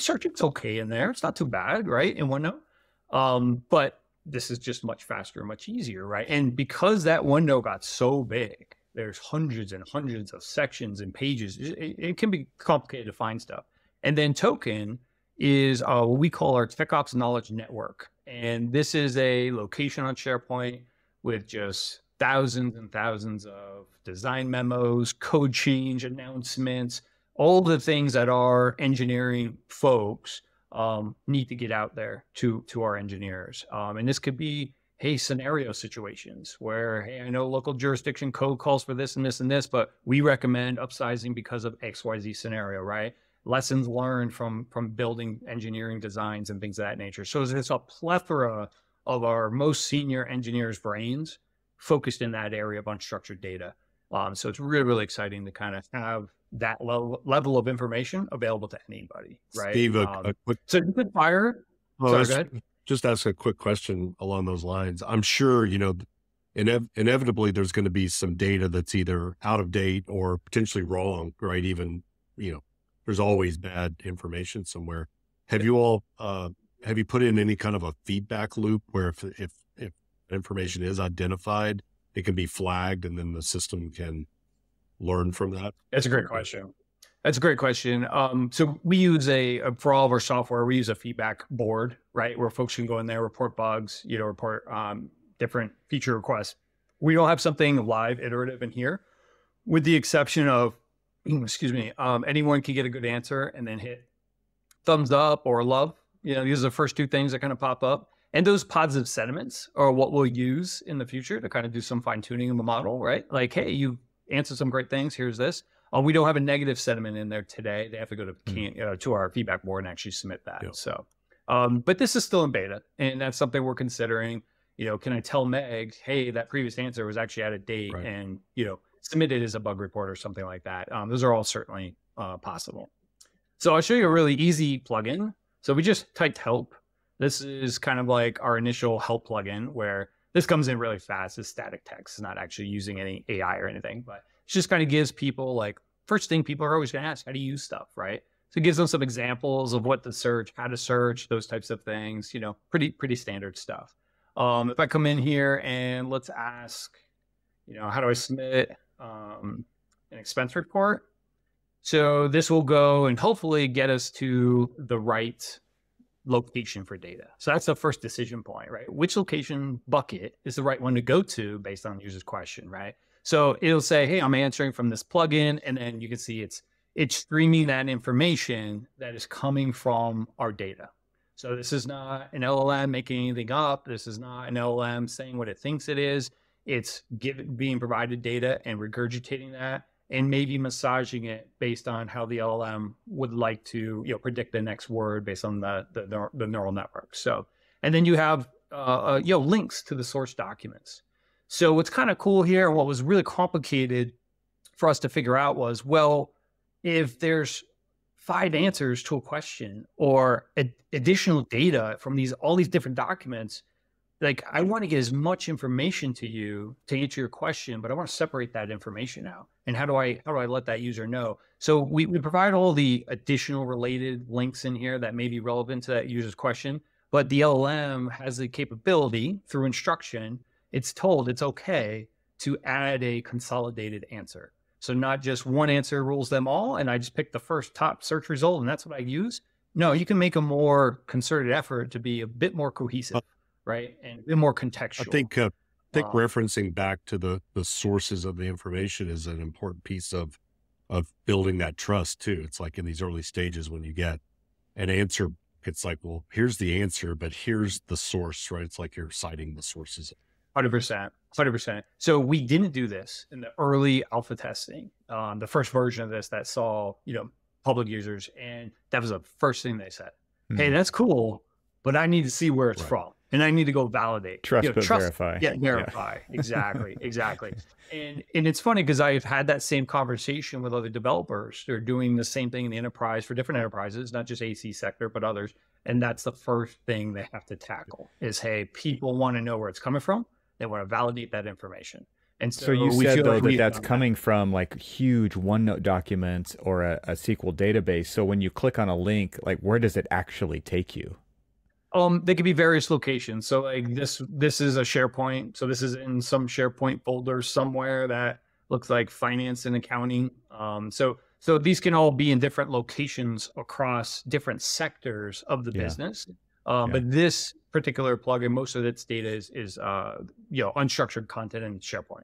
searching's okay in there. It's not too bad, right? In OneNote. But this is just much faster and much easier, right? And because that OneNote got so big, There's hundreds and hundreds of sections and pages. It can be complicated to find stuff. And then token is what we call our TechOps knowledge network. And this is a location on SharePoint with just thousands and thousands of design memos, code change announcements, all the things that our engineering folks need to get out there to our engineers. And this could be, hey, scenario situations where, hey, I know local jurisdiction code calls for this and this and this, but we recommend upsizing because of XYZ scenario, right? Lessons learned from building engineering designs and things of that nature. So there's a plethora of our most senior engineers' brains focused in that area of unstructured data. So it's really, really exciting to kind of have that level of information available to anybody, right? Steve, a quick... So you could fire... Well, sorry, just ask a quick question along those lines. I'm sure, you know, inevitably there's going to be some data that's either out of date or potentially wrong, right? Even, you know, there's always bad information somewhere. Have you all, have you put in any kind of a feedback loop where if information is identified, it can be flagged and then the system can learn from that? That's a great question. That's a great question. So we use for all of our software, we use a feedback board, right? Where folks can go in there, report bugs, you know, report different feature requests. We don't have something live iterative in here, with the exception of, excuse me, anyone can get a good answer and then hit thumbs up or love. You know, these are the first two things that kind of pop up. And those positive sentiments are what we'll use in the future to kind of do some fine tuning of the model, right? Like, hey, you answered some great things. Here's this. We don't have a negative sentiment in there today. They have to go to our feedback board and actually submit that. Yeah. So, but this is still in beta, and that's something we're considering. You know, can I tell Meg, hey, that previous answer was actually out of date, right, and, you know, submit it as a bug report or something like that. Those are all certainly possible. So I'll show you a really easy plugin. So we just typed help. This is kind of like our initial help plugin where this comes in really fast. It's static text. It's not actually using any AI or anything, but it just kind of gives people, like, first thing people are always going to ask, how do you use stuff, right? So it gives them some examples of what to search, how to search, those types of things, you know, pretty standard stuff. If I come in here and let's ask, you know, how do I submit an expense report? So this will go and hopefully get us to the right location for data. So that's the first decision point, right? Which location bucket is the right one to go to based on the user's question, right? So it'll say, hey, I'm answering from this plugin. And then you can see it's streaming that information that is coming from our data. So this is not an LLM making anything up. This is not an LLM saying what it thinks it is. It's being provided data and regurgitating that and maybe massaging it based on how the LLM would like to, you know, predict the next word based on the neural network. So, and then you have, you know, links to the source documents. So what's kind of cool here, and what was really complicated for us to figure out was, well, if there's 5 answers to a question or additional data from all these different documents, like, I want to get as much information to you to answer your question, but I want to separate that information out. And how do I let that user know? So we provide all the additional related links in here that may be relevant to that user's question, but the LLM has the capability through instruction. It's told it's okay to add a consolidated answer. So not just one answer rules them all, and I just pick the first top search result and that's what I use. No, you can make a more concerted effort to be a bit more cohesive. Right. And a bit more contextual. I think referencing back to the sources of the information is an important piece of building that trust too. It's like in these early stages when you get an answer, it's like, well, here's the answer, but here's the source, right? It's like you're citing the sources. 100%. So we didn't do this in the early alpha testing, the first version of this that saw, you know, public users. And that was the first thing they said, hey, that's cool, but I need to see where it's from. And I need to go validate. Trust, you know, but trust, verify. Yeah, verify. Yeah. Exactly. And it's funny because I've had that same conversation with other developers. They're doing the same thing in the enterprise for different enterprises, not just AEC sector, but others. And that's the first thing they have to tackle is, hey, people want to know where it's coming from. They want to validate that information. And so you said, though, that that's coming from like huge OneNote documents or a SQL database. So when you click on a link, like, where does it actually take you? They could be various locations. So like this is a SharePoint. So this is in some SharePoint folder somewhere that looks like finance and accounting. So these can all be in different locations across different sectors of the business. But this particular plugin, most of its data is unstructured content in SharePoint.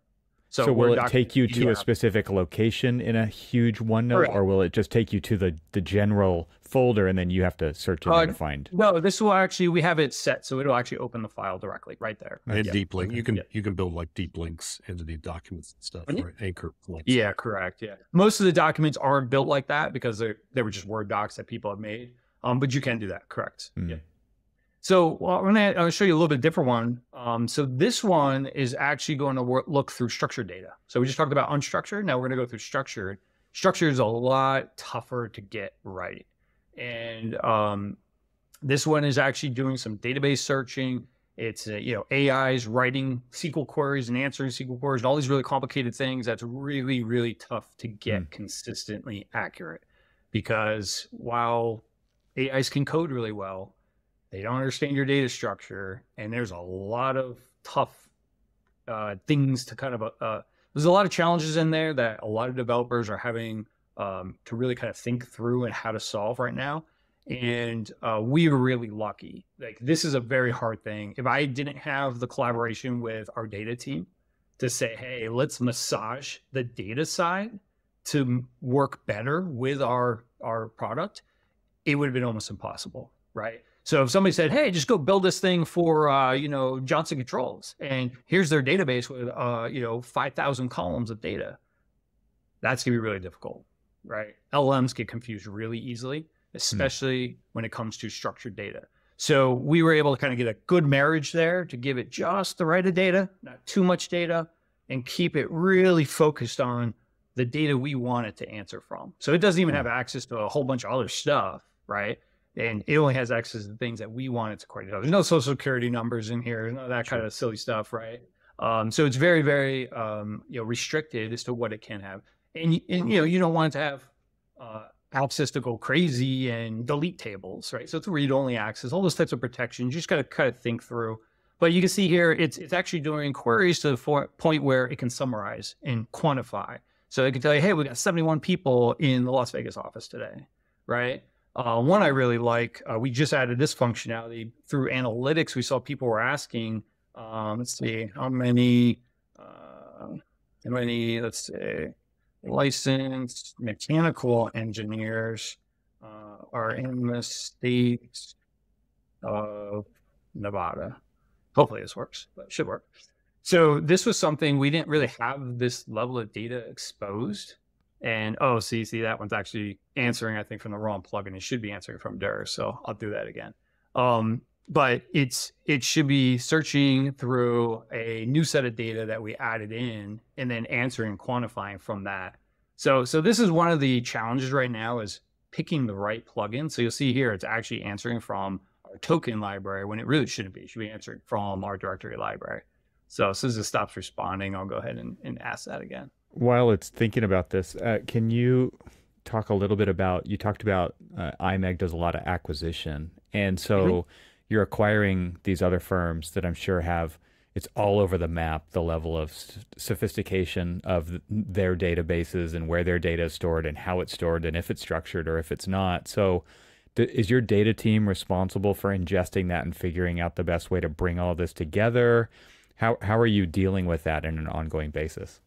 So will it take you to a specific location in a huge OneNote, or will it just take you to the general folder and then you have to search it to find? No, this will actually, we have it set, so it'll actually open the file directly right there. And deep link, you can build like deep links into the documents and stuff, right? Anchor links. Yeah, correct. Yeah, most of the documents aren't built like that because they were just Word docs that people have made. But you can do that, correct? Mm. Yeah. So I'll show you a little bit different one. So this one is actually going to look through structured data. So we just talked about unstructured. Now we're going to go through structured. Structured is a lot tougher to get right. And this one is actually doing some database searching. It's, AIs writing SQL queries and answering SQL queries and all these really complicated things. That's really, really tough to get consistently accurate, because while AIs can code really well, they don't understand your data structure, and there's a lot of tough things to kind of, there's a lot of challenges in there that a lot of developers are having to really kind of think through and how to solve right now. And we are really lucky. Like, this is a very hard thing. If I didn't have the collaboration with our data team to say, hey, let's massage the data side to work better with our product, it would have been almost impossible, right? So if somebody said, hey, just go build this thing for, Johnson Controls, and here's their database with, 5,000 columns of data, that's going to be really difficult, right? LLMs get confused really easily, especially when it comes to structured data. So we were able to kind of get a good marriage there to give it just the right of data, not too much data, and keep it really focused on the data we want it to answer from. So it doesn't even have access to a whole bunch of other stuff, right? And it only has access to things that we want it to query. There's no social security numbers in here, no, that kind of silly stuff, right? So it's very, very restricted as to what it can have. And you don't want it to have access to go crazy and delete tables, right? So it's read-only access, all those types of protections. You just got to kind of think through. But you can see here, it's actually doing queries to the point where it can summarize and quantify. So it can tell you, hey, we got 71 people in the Las Vegas office today, right? One I really like, we just added this functionality through analytics. We saw people were asking, let's see, how many, let's say, licensed mechanical engineers are in the state of Nevada. Hopefully this works, but it should work. So this was something we didn't really have this level of data exposed. And see, that one's actually answering, I think, from the wrong plugin. It should be answering from there, so I'll do that again. But it should be searching through a new set of data that we added in, and then answering, quantifying from that. So this is one of the challenges right now, is picking the right plugin. So you'll see here, it's actually answering from our token library when it really shouldn't be. It should be answering from our directory library. So as soon as it stops responding, I'll go ahead and ask that again. While it's thinking about this, can you talk a little bit about, you talked about IMEG does a lot of acquisition. And so you're acquiring these other firms that I'm sure have, it's all over the map, the level of sophistication of their databases and where their data is stored and how it's stored and if it's structured or if it's not. So is your data team responsible for ingesting that and figuring out the best way to bring all this together? How are you dealing with that on an ongoing basis?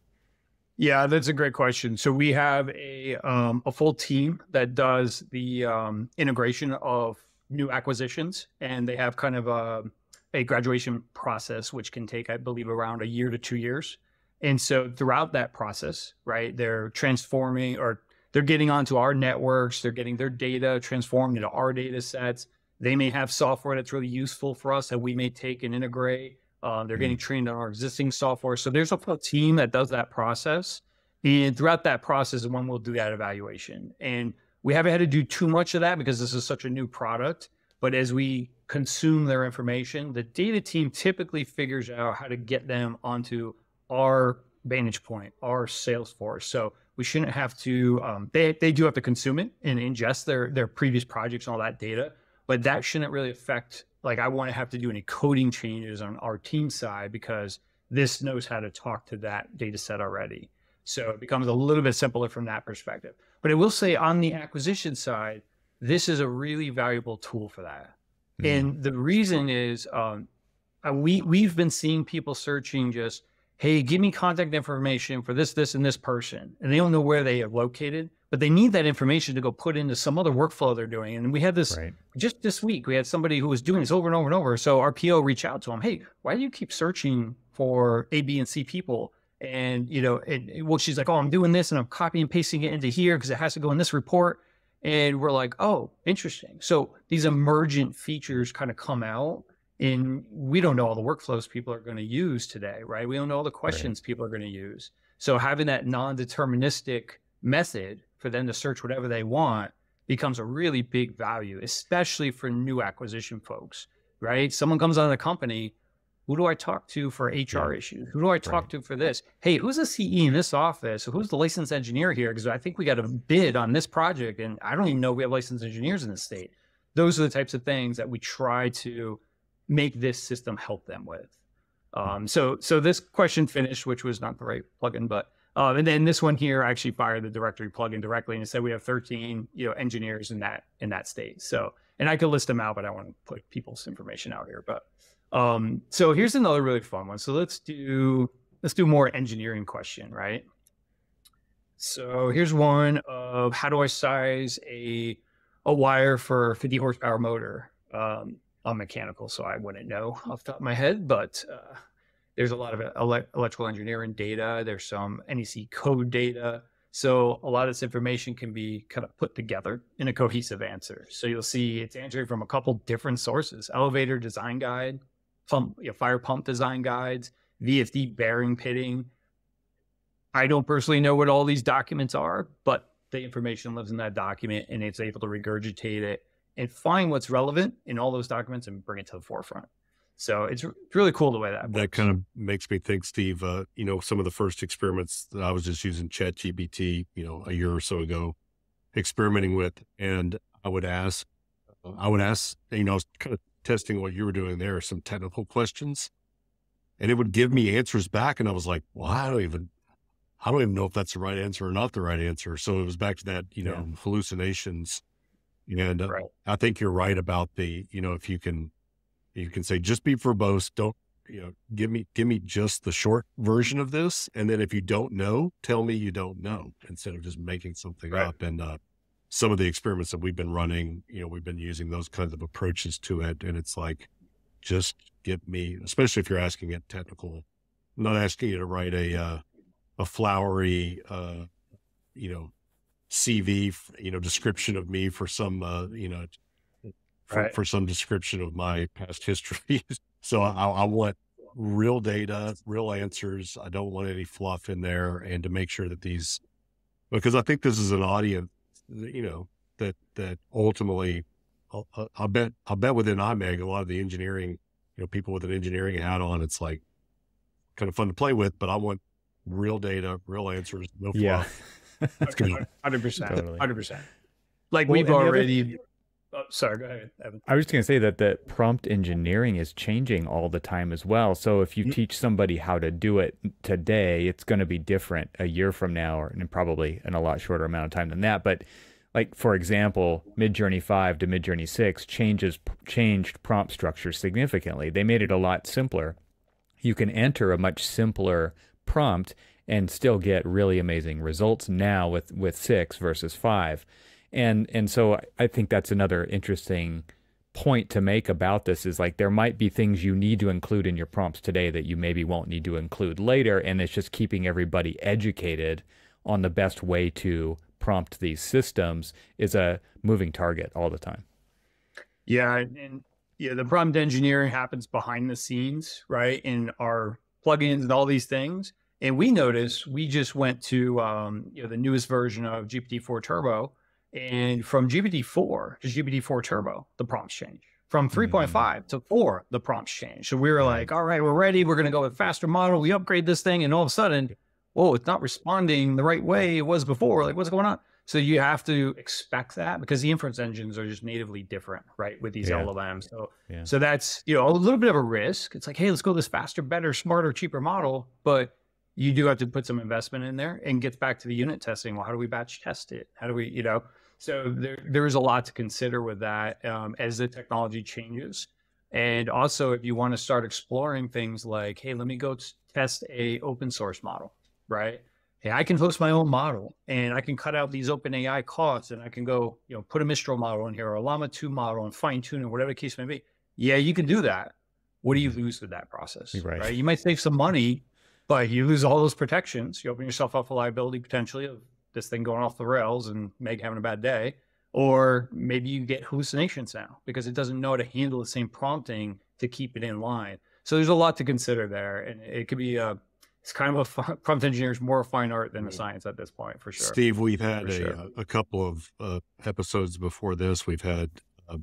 Yeah, that's a great question. So we have a full team that does the integration of new acquisitions, and they have kind of a graduation process, which can take, I believe, around a year to 2 years. And so throughout that process, right, they're transforming, or they're getting onto our networks, they're getting their data transformed into our data sets. They may have software that's really useful for us that we may take and integrate. They're getting trained on our existing software. So there's a full team that does that process. And throughout that process, one will do that evaluation. And we haven't had to do too much of that because this is such a new product. But as we consume their information, the data team typically figures out how to get them onto our Vantage Point, our Salesforce. So we shouldn't have to, they do have to consume it and ingest their previous projects and all that data, but that shouldn't really affect, like, I won't have to do any coding changes on our team side because this knows how to talk to that data set already. So it becomes a little bit simpler from that perspective. But I will say on the acquisition side, this is a really valuable tool for that. Mm. And the reason is we've been seeing people searching just, hey, give me contact information for this, this, and this person. And they don't know where they are located, but they need that information to go put into some other workflow they're doing. And we had this, just this week, we had somebody who was doing this over and over and over. So our PO reached out to him, hey, why do you keep searching for A, B, and C people? And, you know, well, she's like, oh, I'm doing this and I'm copying and pasting it into here because it has to go in this report. And we're like, oh, interesting. So these emergent features kind of come out. And we don't know all the workflows people are going to use today, right? We don't know all the questions people are going to use. So having that non-deterministic method for them to search whatever they want becomes a really big value, especially for new acquisition folks, right? Someone comes on the company, who do I talk to for HR issues? Who do I talk to for this? Hey, who's the CE in this office? Who's the licensed engineer here? Because I think we got a bid on this project and I don't even know we have licensed engineers in this state. Those are the types of things that we try to make this system help them with. So this question finished, which was not the right plugin, but, and then this one here, I actually fired the directory plugin directly and it said we have 13, you know, engineers in that state. So, and I could list them out, but I want to put people's information out here. But, so here's another really fun one. So let's do more engineering question, right? So here's one of how do I size a wire for 50 horsepower motor? I'm mechanical, so I wouldn't know off the top of my head, but there's a lot of electrical engineering data. There's some NEC code data. So a lot of this information can be kind of put together in a cohesive answer. So you'll see it's answering from a couple different sources: elevator design guide, pump, you know, fire pump design guides, VFD bearing pitting. I don't personally know what all these documents are, but the information lives in that document and it's able to regurgitate it and find what's relevant in all those documents and bring it to the forefront. So it's really cool the way that works. That kind of makes me think, Steve, you know, some of the first experiments that I was just using ChatGPT, you know, a year or so ago, experimenting with, and I would ask, you know, I was kind of testing what you were doing there, some technical questions, and it would give me answers back. And I was like, well, I don't even know if that's the right answer or not the right answer. So it was back to that, you know, hallucinations. And I think you're right about the, you know, if you can say, just be verbose, don't, you know, give me just the short version of this. And then if you don't know, tell me you don't know, instead of just making something up. And, some of the experiments that we've been running, you know, we've been using those kinds of approaches to it. And it's like, just give me, especially if you're asking it technical, I'm not asking you to write a flowery, you know, CV, you know, description of me for some, you know, for some description of my past history. So I want real data, real answers. I don't want any fluff in there. And to make sure that these, because I think this is an audience, you know, that ultimately, I bet within IMEG, a lot of the engineering, you know, people with an engineering hat on, it's like kind of fun to play with, but I want real data, real answers, no fluff. Yeah. 100%. Like, well, we've already. Sorry, go ahead, Evan. I was just going to say that prompt engineering is changing all the time as well. So if you teach somebody how to do it today, it's going to be different a year from now, and probably in a lot shorter amount of time than that. But like, for example, Midjourney 5 to Midjourney 6 changed prompt structure significantly. They made it a lot simpler. You can enter a much simpler prompt and still get really amazing results now with 6 versus 5. And so I think that's another interesting point to make about this, is like, there might be things you need to include in your prompts today that you maybe won't need to include later. And it's just keeping everybody educated on the best way to prompt these systems is a moving target all the time. Yeah. And yeah, the prompt engineering happens behind the scenes, right? In our plugins and all these things. And we noticed, we just went to you know, the newest version of GPT-4 Turbo, and from GPT-4 to GPT-4 Turbo, the prompts change. From 3.5 to 4, the prompts change. So we were like, all right, we're ready. We're going to go with a faster model. We upgrade this thing. And all of a sudden, whoa, it's not responding the right way it was before. Like, what's going on? So you have to expect that, because the inference engines are just natively different, right, with these LLMs. So that's, you know, a little bit of a risk. It's like, hey, let's go this faster, better, smarter, cheaper model. But you do have to put some investment in there, and gets back to the unit testing. Well, how do we batch test it? How do we, you know, so there is a lot to consider with that as the technology changes. And also, if you want to start exploring things like, hey, let me go test a open source model, right? Hey, I can host my own model, and I can cut out these OpenAI costs, and I can go, you know, put a Mistral model in here or a Llama 2 model and fine tune, or whatever the case may be. Yeah, you can do that. What do you lose with that process? Right? You might save some money, but you lose all those protections. You open yourself up for liability potentially of this thing going off the rails and Meg having a bad day. Or maybe you get hallucinations now because it doesn't know how to handle the same prompting to keep it in line. So there's a lot to consider there. And it could be a, it's kind of a fun, prompt engineer is more a fine art than a science at this point, for sure. Steve, we've had a couple of episodes before this. We've had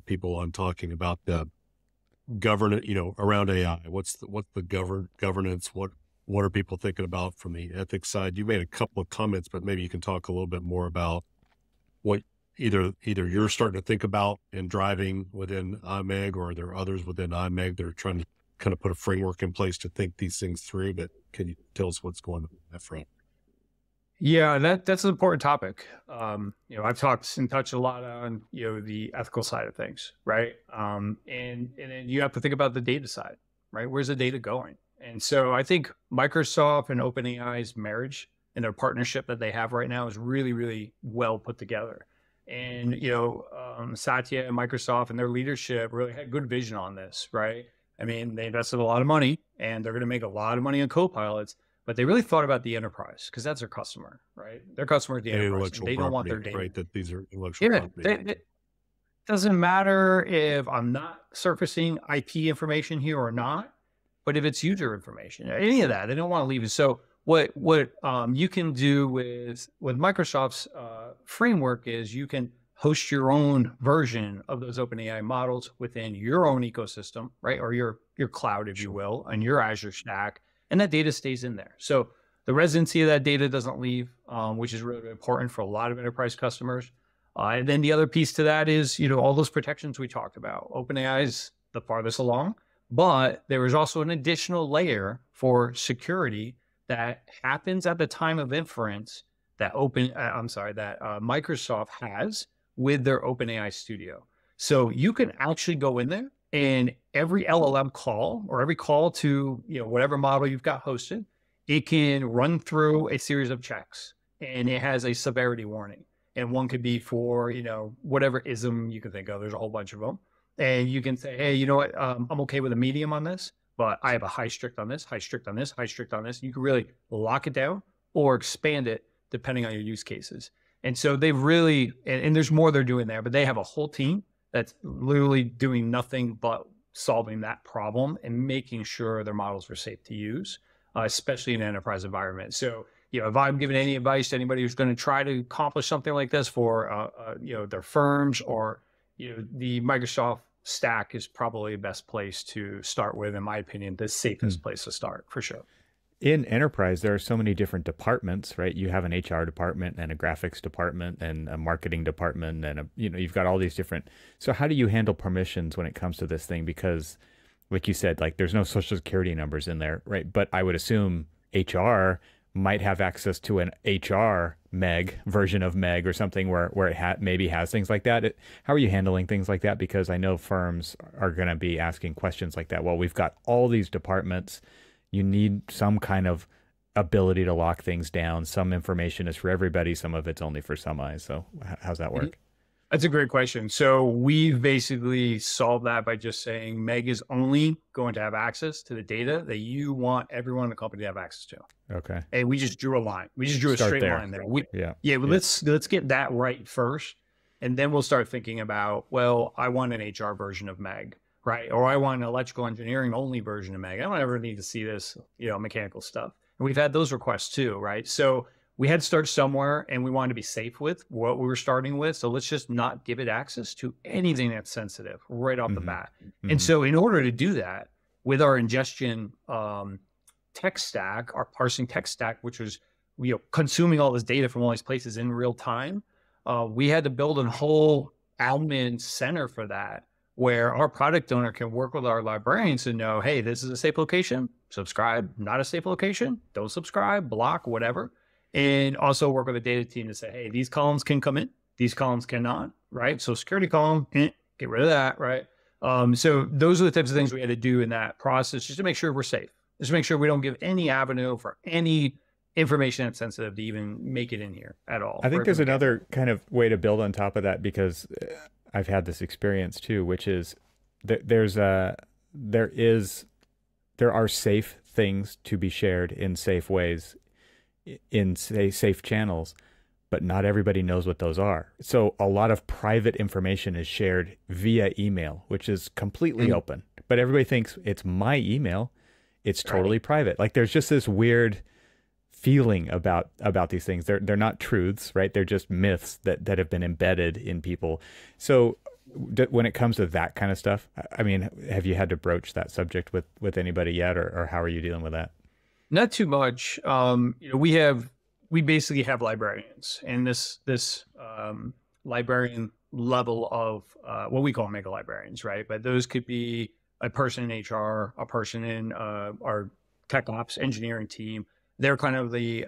people on talking about governance, you know, around AI. What's the governance? What are people thinking about from the ethics side? You made a couple of comments, but maybe you can talk a little bit more about what either you're starting to think about and driving within IMEG, or are there others within IMEG that are trying to kind of put a framework in place to think these things through, but can you tell us what's going on in that front? Yeah, that's an important topic. You know, I've talked and touched a lot on, you know, the ethical side of things, right? And then you have to think about the data side, right? Where's the data going? And so I think Microsoft and OpenAI's marriage and their partnership that they have right now is really, really well put together. And, you know, Satya and Microsoft and their leadership really had good vision on this, right? I mean, they invested a lot of money, and they're going to make a lot of money on co-pilots. But they really thought about the enterprise, because that's their customer, right? Their customer is the enterprise. They don't want their data. Right, that these are intellectual property. It doesn't matter if I'm not surfacing IP information here or not, but if it's user information, any of that, they don't want to leave it. So what you can do with Microsoft's framework is you can host your own version of those OpenAI models within your own ecosystem, right? Or your cloud, if you will, and your Azure stack. And that data stays in there. So the residency of that data doesn't leave, which is really important for a lot of enterprise customers. And then the other piece to that is, you know, all those protections we talked about. OpenAI is the farthest along, but there is also an additional layer for security that happens at the time of inference that Microsoft has with their OpenAI Studio. So you can actually go in there, and every LLM call, or every call to, you know, whatever model you've got hosted, it can run through a series of checks, and it has a severity warning. And one could be for, you know, whatever ism you can think of. There's a whole bunch of them. And you can say, hey, you know what? I'm okay with a medium on this, but I have a high strict on this, high strict on this, high strict on this. You can really lock it down or expand it depending on your use cases. And so they've really, and there's more they're doing there, but they have a whole team that's literally doing nothing but solving that problem and making sure their models are safe to use, especially in an enterprise environment. So, you know, if I'm giving any advice to anybody who's going to try to accomplish something like this for, you know, their firms or, you know, the Microsoft stack is probably the best place to start with, in my opinion, the safest place to start, for sure. In enterprise, there are so many different departments, right? You have an HR department and a graphics department and a marketing department and, you know, you've got all these different. So how do you handle permissions when it comes to this thing? Because like you said, like there's no social security numbers in there, right? But I would assume HR might have access to an HR Meg version of Meg or something where it maybe has things like that. How are you handling things like that? Because I know firms are going to be asking questions like that. Well, we've got all these departments. You need some kind of ability to lock things down. Some information is for everybody. Some of it's only for some eyes. So how's that work? That's a great question. So we've basically solved that by just saying Meg is only going to have access to the data that you want everyone in the company to have access to. Okay. And we just drew a line. We just drew a straight line there. Let's get that right first. And then we'll start thinking about, well, I want an HR version of Meg. Right? Or I want an electrical engineering only version of Meg. I don't ever need to see this, you know, mechanical stuff. And we've had those requests too, right? So we had to start somewhere, and we wanted to be safe with what we were starting with. So let's just not give it access to anything that's sensitive right off the bat. And so in order to do that with our ingestion tech stack, our parsing tech stack, which was, you know, consuming all this data from all these places in real time, we had to build a whole admin center for that, where our product owner can work with our librarians and know, hey, this is a safe location, subscribe. Not a safe location, don't subscribe, block, whatever. And also work with a data team to say, hey, these columns can come in, these columns cannot, right? So security column, get rid of that, right? So those are the types of things we had to do in that process just to make sure we're safe, just to make sure we don't give any avenue for any information that's sensitive to even make it in here at all. I think there's another kind of way to build on top of that, because I've had this experience too, which is there are safe things to be shared in safe ways, in safe channels, but not everybody knows what those are. So a lot of private information is shared via email, which is completely open, but everybody thinks it's my email. It's totally private. Like there's just this weird feeling about these things. They're not truths, right? They're just myths that have been embedded in people. So when it comes to that kind of stuff, I mean, have you had to broach that subject with anybody yet, or how are you dealing with that? Not too much. You know, we basically have librarians, and this librarian level of what we call mega librarians, right? But those could be a person in HR, a person in our tech ops engineering team. They're kind of the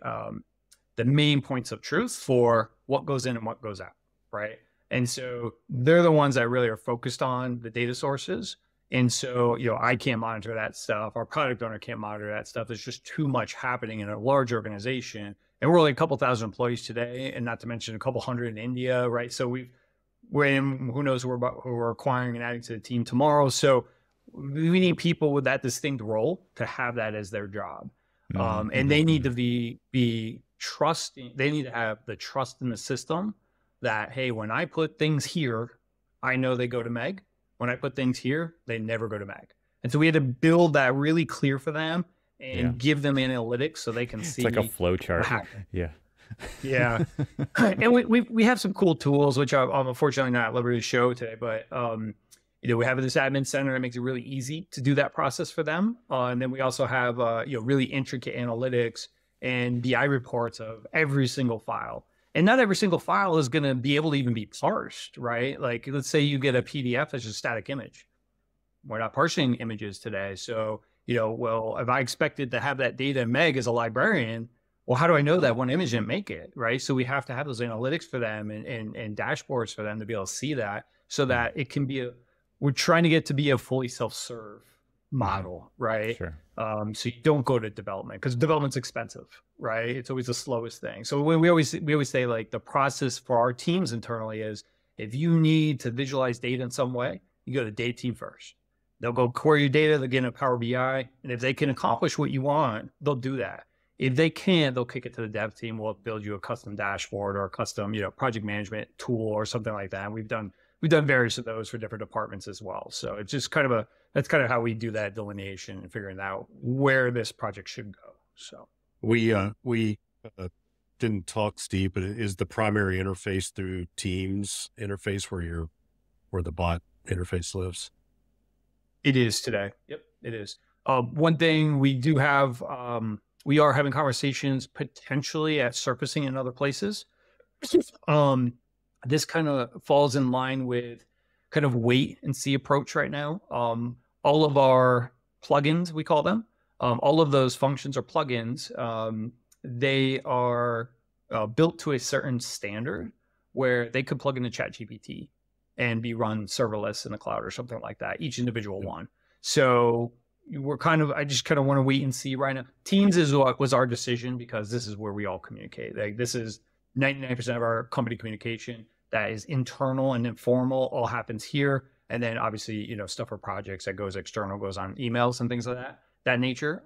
main points of truth for what goes in and what goes out, right? And so they're the ones that really are focused on the data sources. And so, you know, I can't monitor that stuff. Our product owner can't monitor that stuff. There's just too much happening in a large organization. And we're only a couple thousand employees today, and not to mention a couple hundred in India, right? So we're in, who knows who we're acquiring and adding to the team tomorrow. So we need people with that distinct role to have that as their job. And they need to be trusting. They need to have the trust in the system that, hey, when I put things here, I know they go to Meg. When I put things here, they never go to Meg. And so we had to build that really clear for them and give them analytics so they can see. It's like a flow chart. Yeah. Yeah. And we have some cool tools, which I'm unfortunately not at liberty to show today, but, you know, we have this admin center that makes it really easy to do that process for them. And then we also have, you know, really intricate analytics and BI reports of every single file. And not every single file is going to be able to even be parsed, right? Like, let's say you get a PDF that's just a static image. We're not parsing images today. So, you know, well, if I expected to have that data in Meg as a librarian, well, how do I know that one image didn't make it, right? So we have to have those analytics for them and dashboards for them to be able to see that, so that it can be a, we're trying to get to be a fully self-serve model, right? Sure. So you don't go to development, because development's expensive, right? It's always the slowest thing. So when we always say, like, the process for our teams internally is, if you need to visualize data in some way, you go to the data team first. They'll go query your data, they'll get in a Power BI, and if they can accomplish what you want, they'll do that. If they can't, they'll kick it to the dev team. We'll build you a custom dashboard or a custom, you know, project management tool or something like that. And we've done various of those for different departments as well. So it's just kind of a, that's kind of how we do that delineation and figuring out where this project should go. So we didn't talk, Steve, but it is the primary interface through Teams interface where the bot interface lives? It is today. Yep, it is. One thing we do have, we are having conversations potentially at surfacing in other places. This kind of falls in line with kind of wait and see approach right now. All of our plugins, we call them, all of those functions are plugins. They are built to a certain standard where they could plug into ChatGPT and be run serverless in the cloud or something like that, each individual one. So we're kind of, I just kind of want to wait and see right now. Teams is what was our decision, because this is where we all communicate. Like, this is 99% of our company communication that is internal and informal all happens here. And then obviously, you know, stuff for projects that goes external, goes on emails and things of that nature.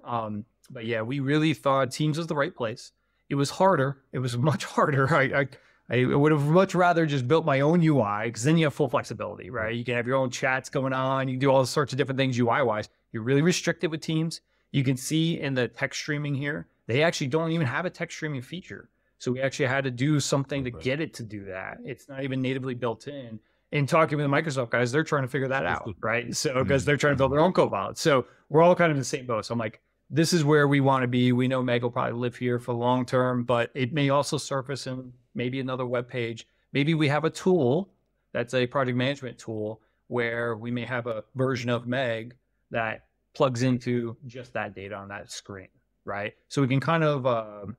But yeah, we really thought Teams was the right place. It was harder. It was much harder. I would have much rather just built my own UI, because then you have full flexibility, right? You can have your own chats going on. You can do all sorts of different things UI-wise. You're really restricted with Teams. You can see in the text streaming here, they actually don't even have a text streaming feature. So we actually had to do something to get it to do that. It's not even natively built in. And talking with the Microsoft guys, they're trying to figure that out, right? So because they're trying to build their own copilot. So we're all kind of in the same boat. So I'm like, this is where we want to be. We know Meg will probably live here for long term, but it may also surface in maybe another web page. Maybe we have a tool that's a project management tool where we may have a version of Meg that plugs into just that data on that screen, right? So we can kind of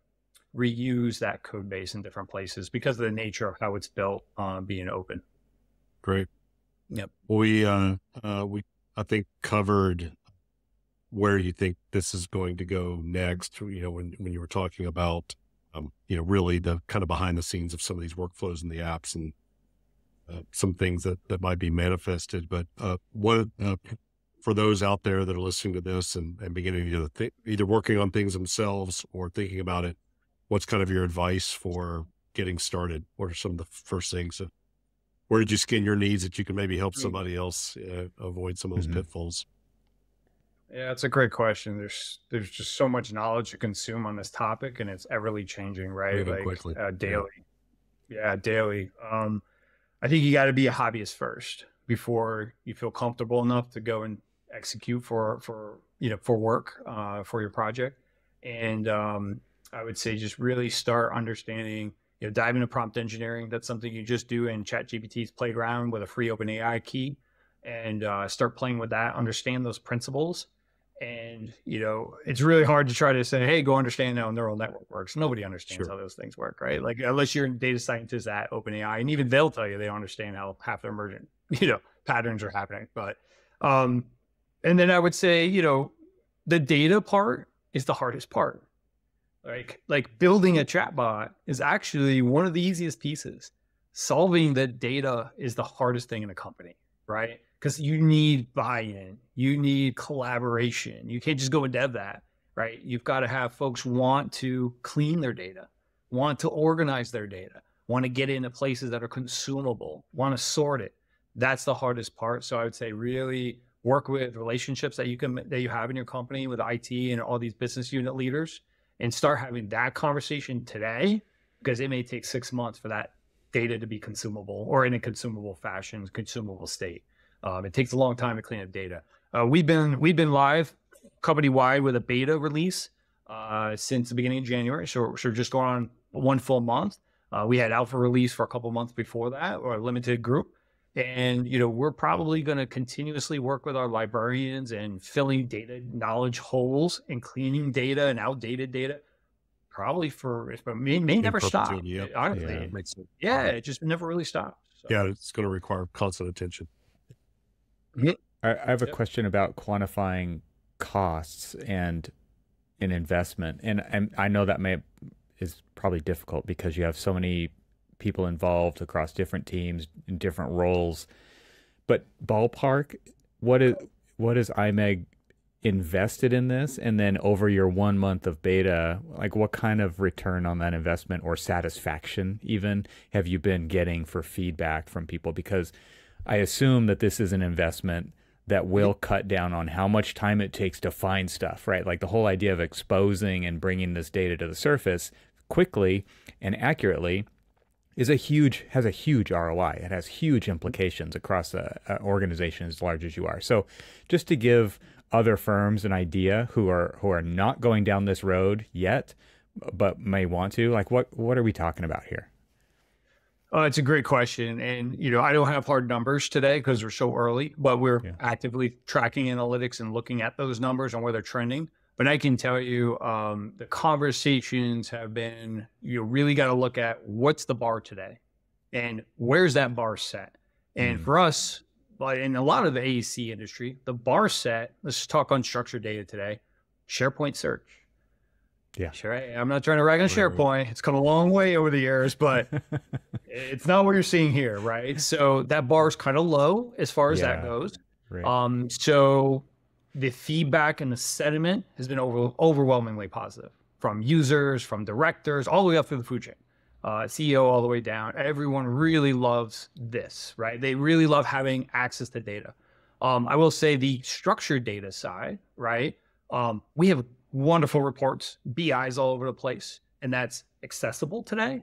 reuse that code base in different places because of the nature of how it's built being open. Great. Yep. We I think covered where you think this is going to go next, you know, when you were talking about, you know, really the kind of behind the scenes of some of these workflows and the apps and some things that might be manifested. But for those out there that are listening to this and beginning to either working on things themselves or thinking about it, what's kind of your advice for getting started? What are some of the first things? Where did you skin your knees that you can maybe help somebody else avoid some of those pitfalls? Yeah, that's a great question. There's just so much knowledge to consume on this topic, and it's everly changing, right? Moving like quickly. Daily. Yeah, daily. I think you got to be a hobbyist first before you feel comfortable enough to go and execute for work, for your project. And I would say just really start understanding, you know, dive into prompt engineering. That's something you just do in ChatGPT's playground with a free OpenAI key, and start playing with that, understand those principles. And, you know, it's really hard to try to say, hey, go understand how a neural network works. Nobody understands how those things work, right? Like, unless you're a data scientist at OpenAI, and even they'll tell you they don't understand how half their emergent, you know, patterns are happening. But, and then I would say, you know, the data part is the hardest part. Like building a chatbot is actually one of the easiest pieces. Solving the data is the hardest thing in a company, right? Because you need buy-in, you need collaboration. You can't just go and dev that, right? You've got to have folks want to clean their data, want to organize their data, want to get into places that are consumable, want to sort it. That's the hardest part. So I would say really work with relationships that you have in your company with IT and all these business unit leaders, and start having that conversation today, because it may take 6 months for that data to be consumable or in a consumable fashion, consumable state. It takes a long time to clean up data. We've been live company-wide with a beta release since the beginning of January. So we're just going on one full month. We had alpha release for a couple months before that, or a limited group. And, you know, we're probably going to continuously work with our librarians and filling data knowledge holes and cleaning data and outdated data. Probably may never stop. Yep. Honestly, yeah, it just never really stops. So. Yeah, it's going to require constant attention. I have a question about quantifying costs and an investment. And I know that is probably difficult because you have so many people involved across different teams in different roles, but ballpark, what is IMEG invested in this? And then over your 1 month of beta, like what kind of return on that investment or satisfaction even have you been getting for feedback from people? Because I assume that this is an investment that will cut down on how much time it takes to find stuff, right? Like the whole idea of exposing and bringing this data to the surface quickly and accurately is has a huge ROI. It has huge implications across an organization as large as you are. So just to give other firms an idea who are not going down this road yet, but may want to, like what are we talking about here? It's a great question. And, you know, I don't have hard numbers today because we're so early, but we're actively tracking analytics and looking at those numbers and where they're trending. But I can tell you the conversations have been, you really got to look at what's the bar today and where's that bar set? And for us, but in a lot of the AEC industry, the bar set, let's talk unstructured data today, SharePoint search. Yeah, sure. I'm not trying to rag on SharePoint. It's come a long way over the years, but it's not what you're seeing here, right? So that bar is kind of low as far as that goes. Right. So the feedback and the sentiment has been overwhelmingly positive from users, from directors, all the way up through the food chain, CEO all the way down. Everyone really loves this, right? They really love having access to data. I will say the structured data side, right? We have wonderful reports, BIs all over the place, and that's accessible today.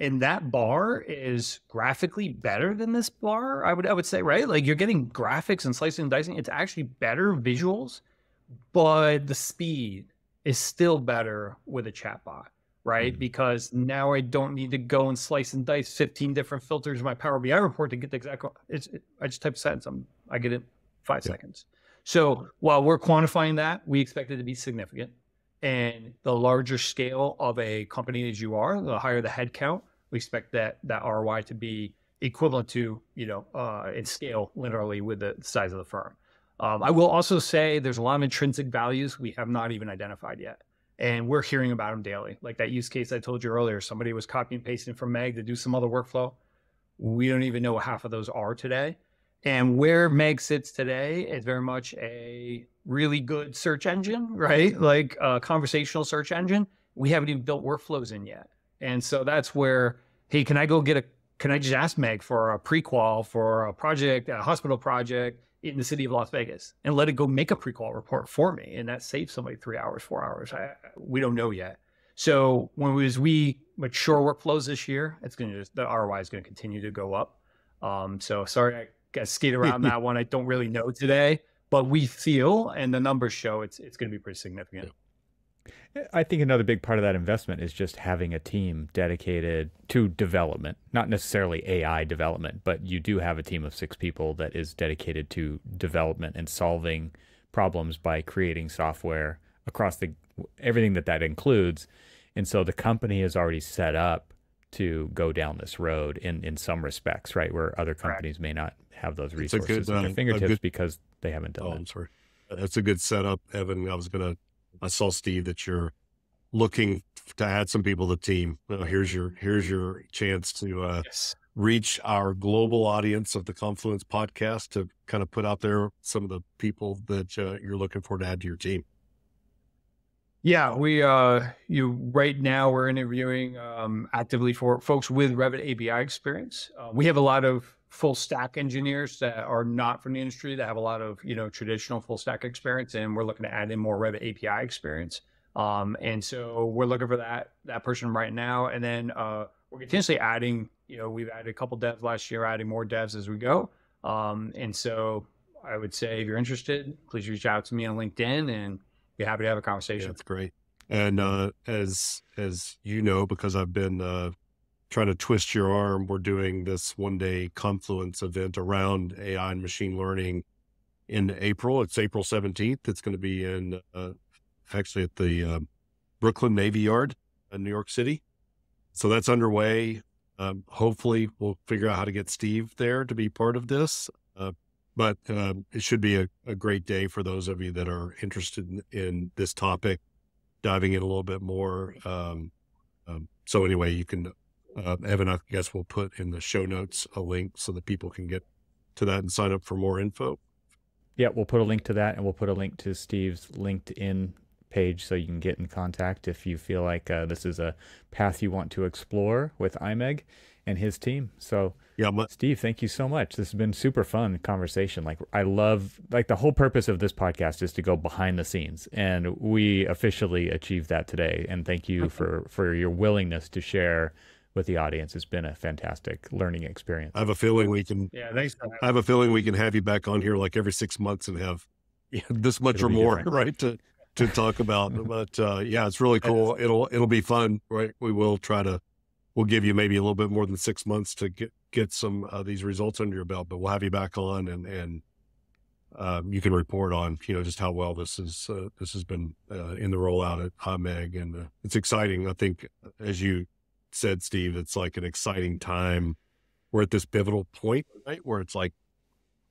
And that bar is graphically better than this bar, I would say, right? Like you're getting graphics and slicing and dicing. It's actually better visuals, but the speed is still better with a chatbot. right? Because now I don't need to go and slice and dice 15 different filters in my Power BI report to get the exact, I just type sentence, I get it in 5 seconds. So while we're quantifying that, we expect it to be significant. And the larger scale of a company as you are, the higher the headcount, we expect that ROI to be equivalent to, you know, in scale literally with the size of the firm. I will also say there's a lot of intrinsic values we have not even identified yet. And we're hearing about them daily. Like that use case I told you earlier, somebody was copying and pasting from Meg to do some other workflow. We don't even know what half of those are today. And where Meg sits today is very much a really good search engine, right? Like a conversational search engine. We haven't even built workflows in yet. And so that's where, hey, can I go get a, can I just ask Meg for a prequal for a project, a hospital project in the city of Las Vegas, and let it go make a prequal report for me. And that saves somebody 3 hours, 4 hours. We don't know yet. So when we, as we mature workflows this year, it's going to, the ROI is going to continue to go up. So sorry, I got skied around that one. I don't really know today, but we feel, and the numbers show it's going to be pretty significant. I think another big part of that investment is just having a team dedicated to development, not necessarily AI development, but you do have a team of 6 people that is dedicated to development and solving problems by creating software across the, everything that that includes. And so the company is already set up to go down this road in some respects, right? Where other companies may not have those resources at their fingertips because they haven't done it. I'm sorry. That's a good setup, Evan. I saw, Steve, that you're looking to add some people to the team. Well, here's your chance to reach our global audience of the Confluence podcast to kind of put out there some of the people that you're looking for to add to your team. Yeah, we right now we're interviewing actively for folks with Revit ABI experience. We have a lot of full stack engineers that are not from the industry that have a lot of traditional full stack experience, and we're looking to add in more Revit API experience. And so we're looking for that person right now, and then we're continuously adding. We've added a couple devs last year, adding more devs as we go. And so I would say if you're interested, please reach out to me on LinkedIn and be happy to have a conversation. Yeah, that's great. And as you know, because I've been trying to twist your arm, we're doing this one-day Confluence event around AI and machine learning in April. It's April 17th. It's going to be in actually at the Brooklyn Navy Yard in New York City. So that's underway. Hopefully, we'll figure out how to get Steve there to be part of this. But it should be a great day for those of you that are interested in this topic, diving in a little bit more. So anyway, you can, Evan, I guess we'll put in the show notes a link so that people can get to that and sign up for more info. Yeah, we'll put a link to that, and we'll put a link to Steve's LinkedIn page so you can get in contact if you feel like this is a path you want to explore with IMEG and his team. So yeah, Steve, thank you so much. This has been super fun conversation. Like I love, like the whole purpose of this podcast is to go behind the scenes, and we officially achieved that today. And thank you for your willingness to share with the audience. It's been a fantastic learning experience. I have a feeling we can, I have a feeling we can have you back on here like every 6 months and have this much or more, right? To talk about, but yeah, it's really cool. It'll be fun, right? We will try to, we'll give you maybe a little bit more than 6 months to get some of these results under your belt, but we'll have you back on and you can report on, just how well this is, this has been in the rollout at IMEG, and it's exciting. I think, as you said, Steve, it's like an exciting time. We're at this pivotal point, right? Where it's like,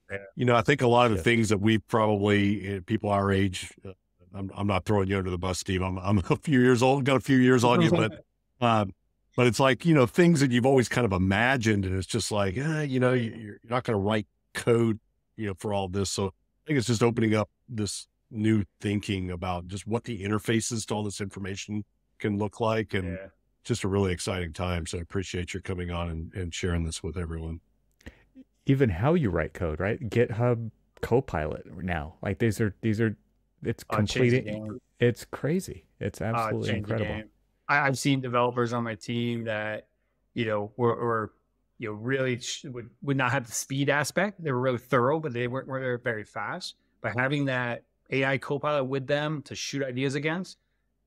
I think a lot of the things that we probably, people our age, I'm not throwing you under the bus, Steve. I'm a few years old, got a few years on you, but it's like, things that you've always kind of imagined, and it's just like, you're not going to write code, for all this. So I think it's just opening up this new thinking about just what the interfaces to all this information can look like, and just a really exciting time. So I appreciate your coming on and sharing this with everyone. Even how you write code, right? GitHub Copilot now, like these are, it's completing. It's crazy. It's absolutely incredible. I've seen developers on my team that, were really would not have the speed aspect. They were really thorough, but they weren't very fast. By having that AI Copilot with them to shoot ideas against,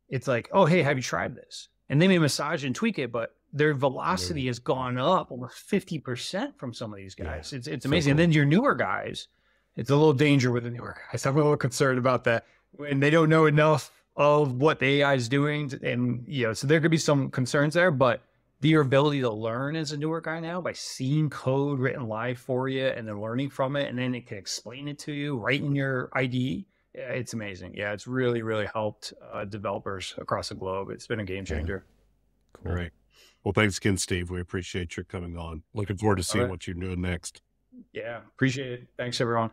it's like, oh, hey, have you tried this? and they may massage and tweak it, but their velocity has gone up over 50% from some of these guys. Yeah. It's amazing. So cool. And then your newer guys, it's a little danger with the newer guys. I'm a little concerned about that. And they don't know enough of what the AI is doing. And, you know, so there could be some concerns there, but your ability to learn as a newer guy now by seeing code written live for you and then learning from it, and then it can explain it to you right in your IDE. Yeah, it's amazing. Yeah, it's really, really helped developers across the globe. It's been a game changer. Yeah. Cool. All right. Well, thanks again, Steve. We appreciate your coming on. Looking forward to seeing what you're doing next. Yeah, appreciate it. Thanks, everyone.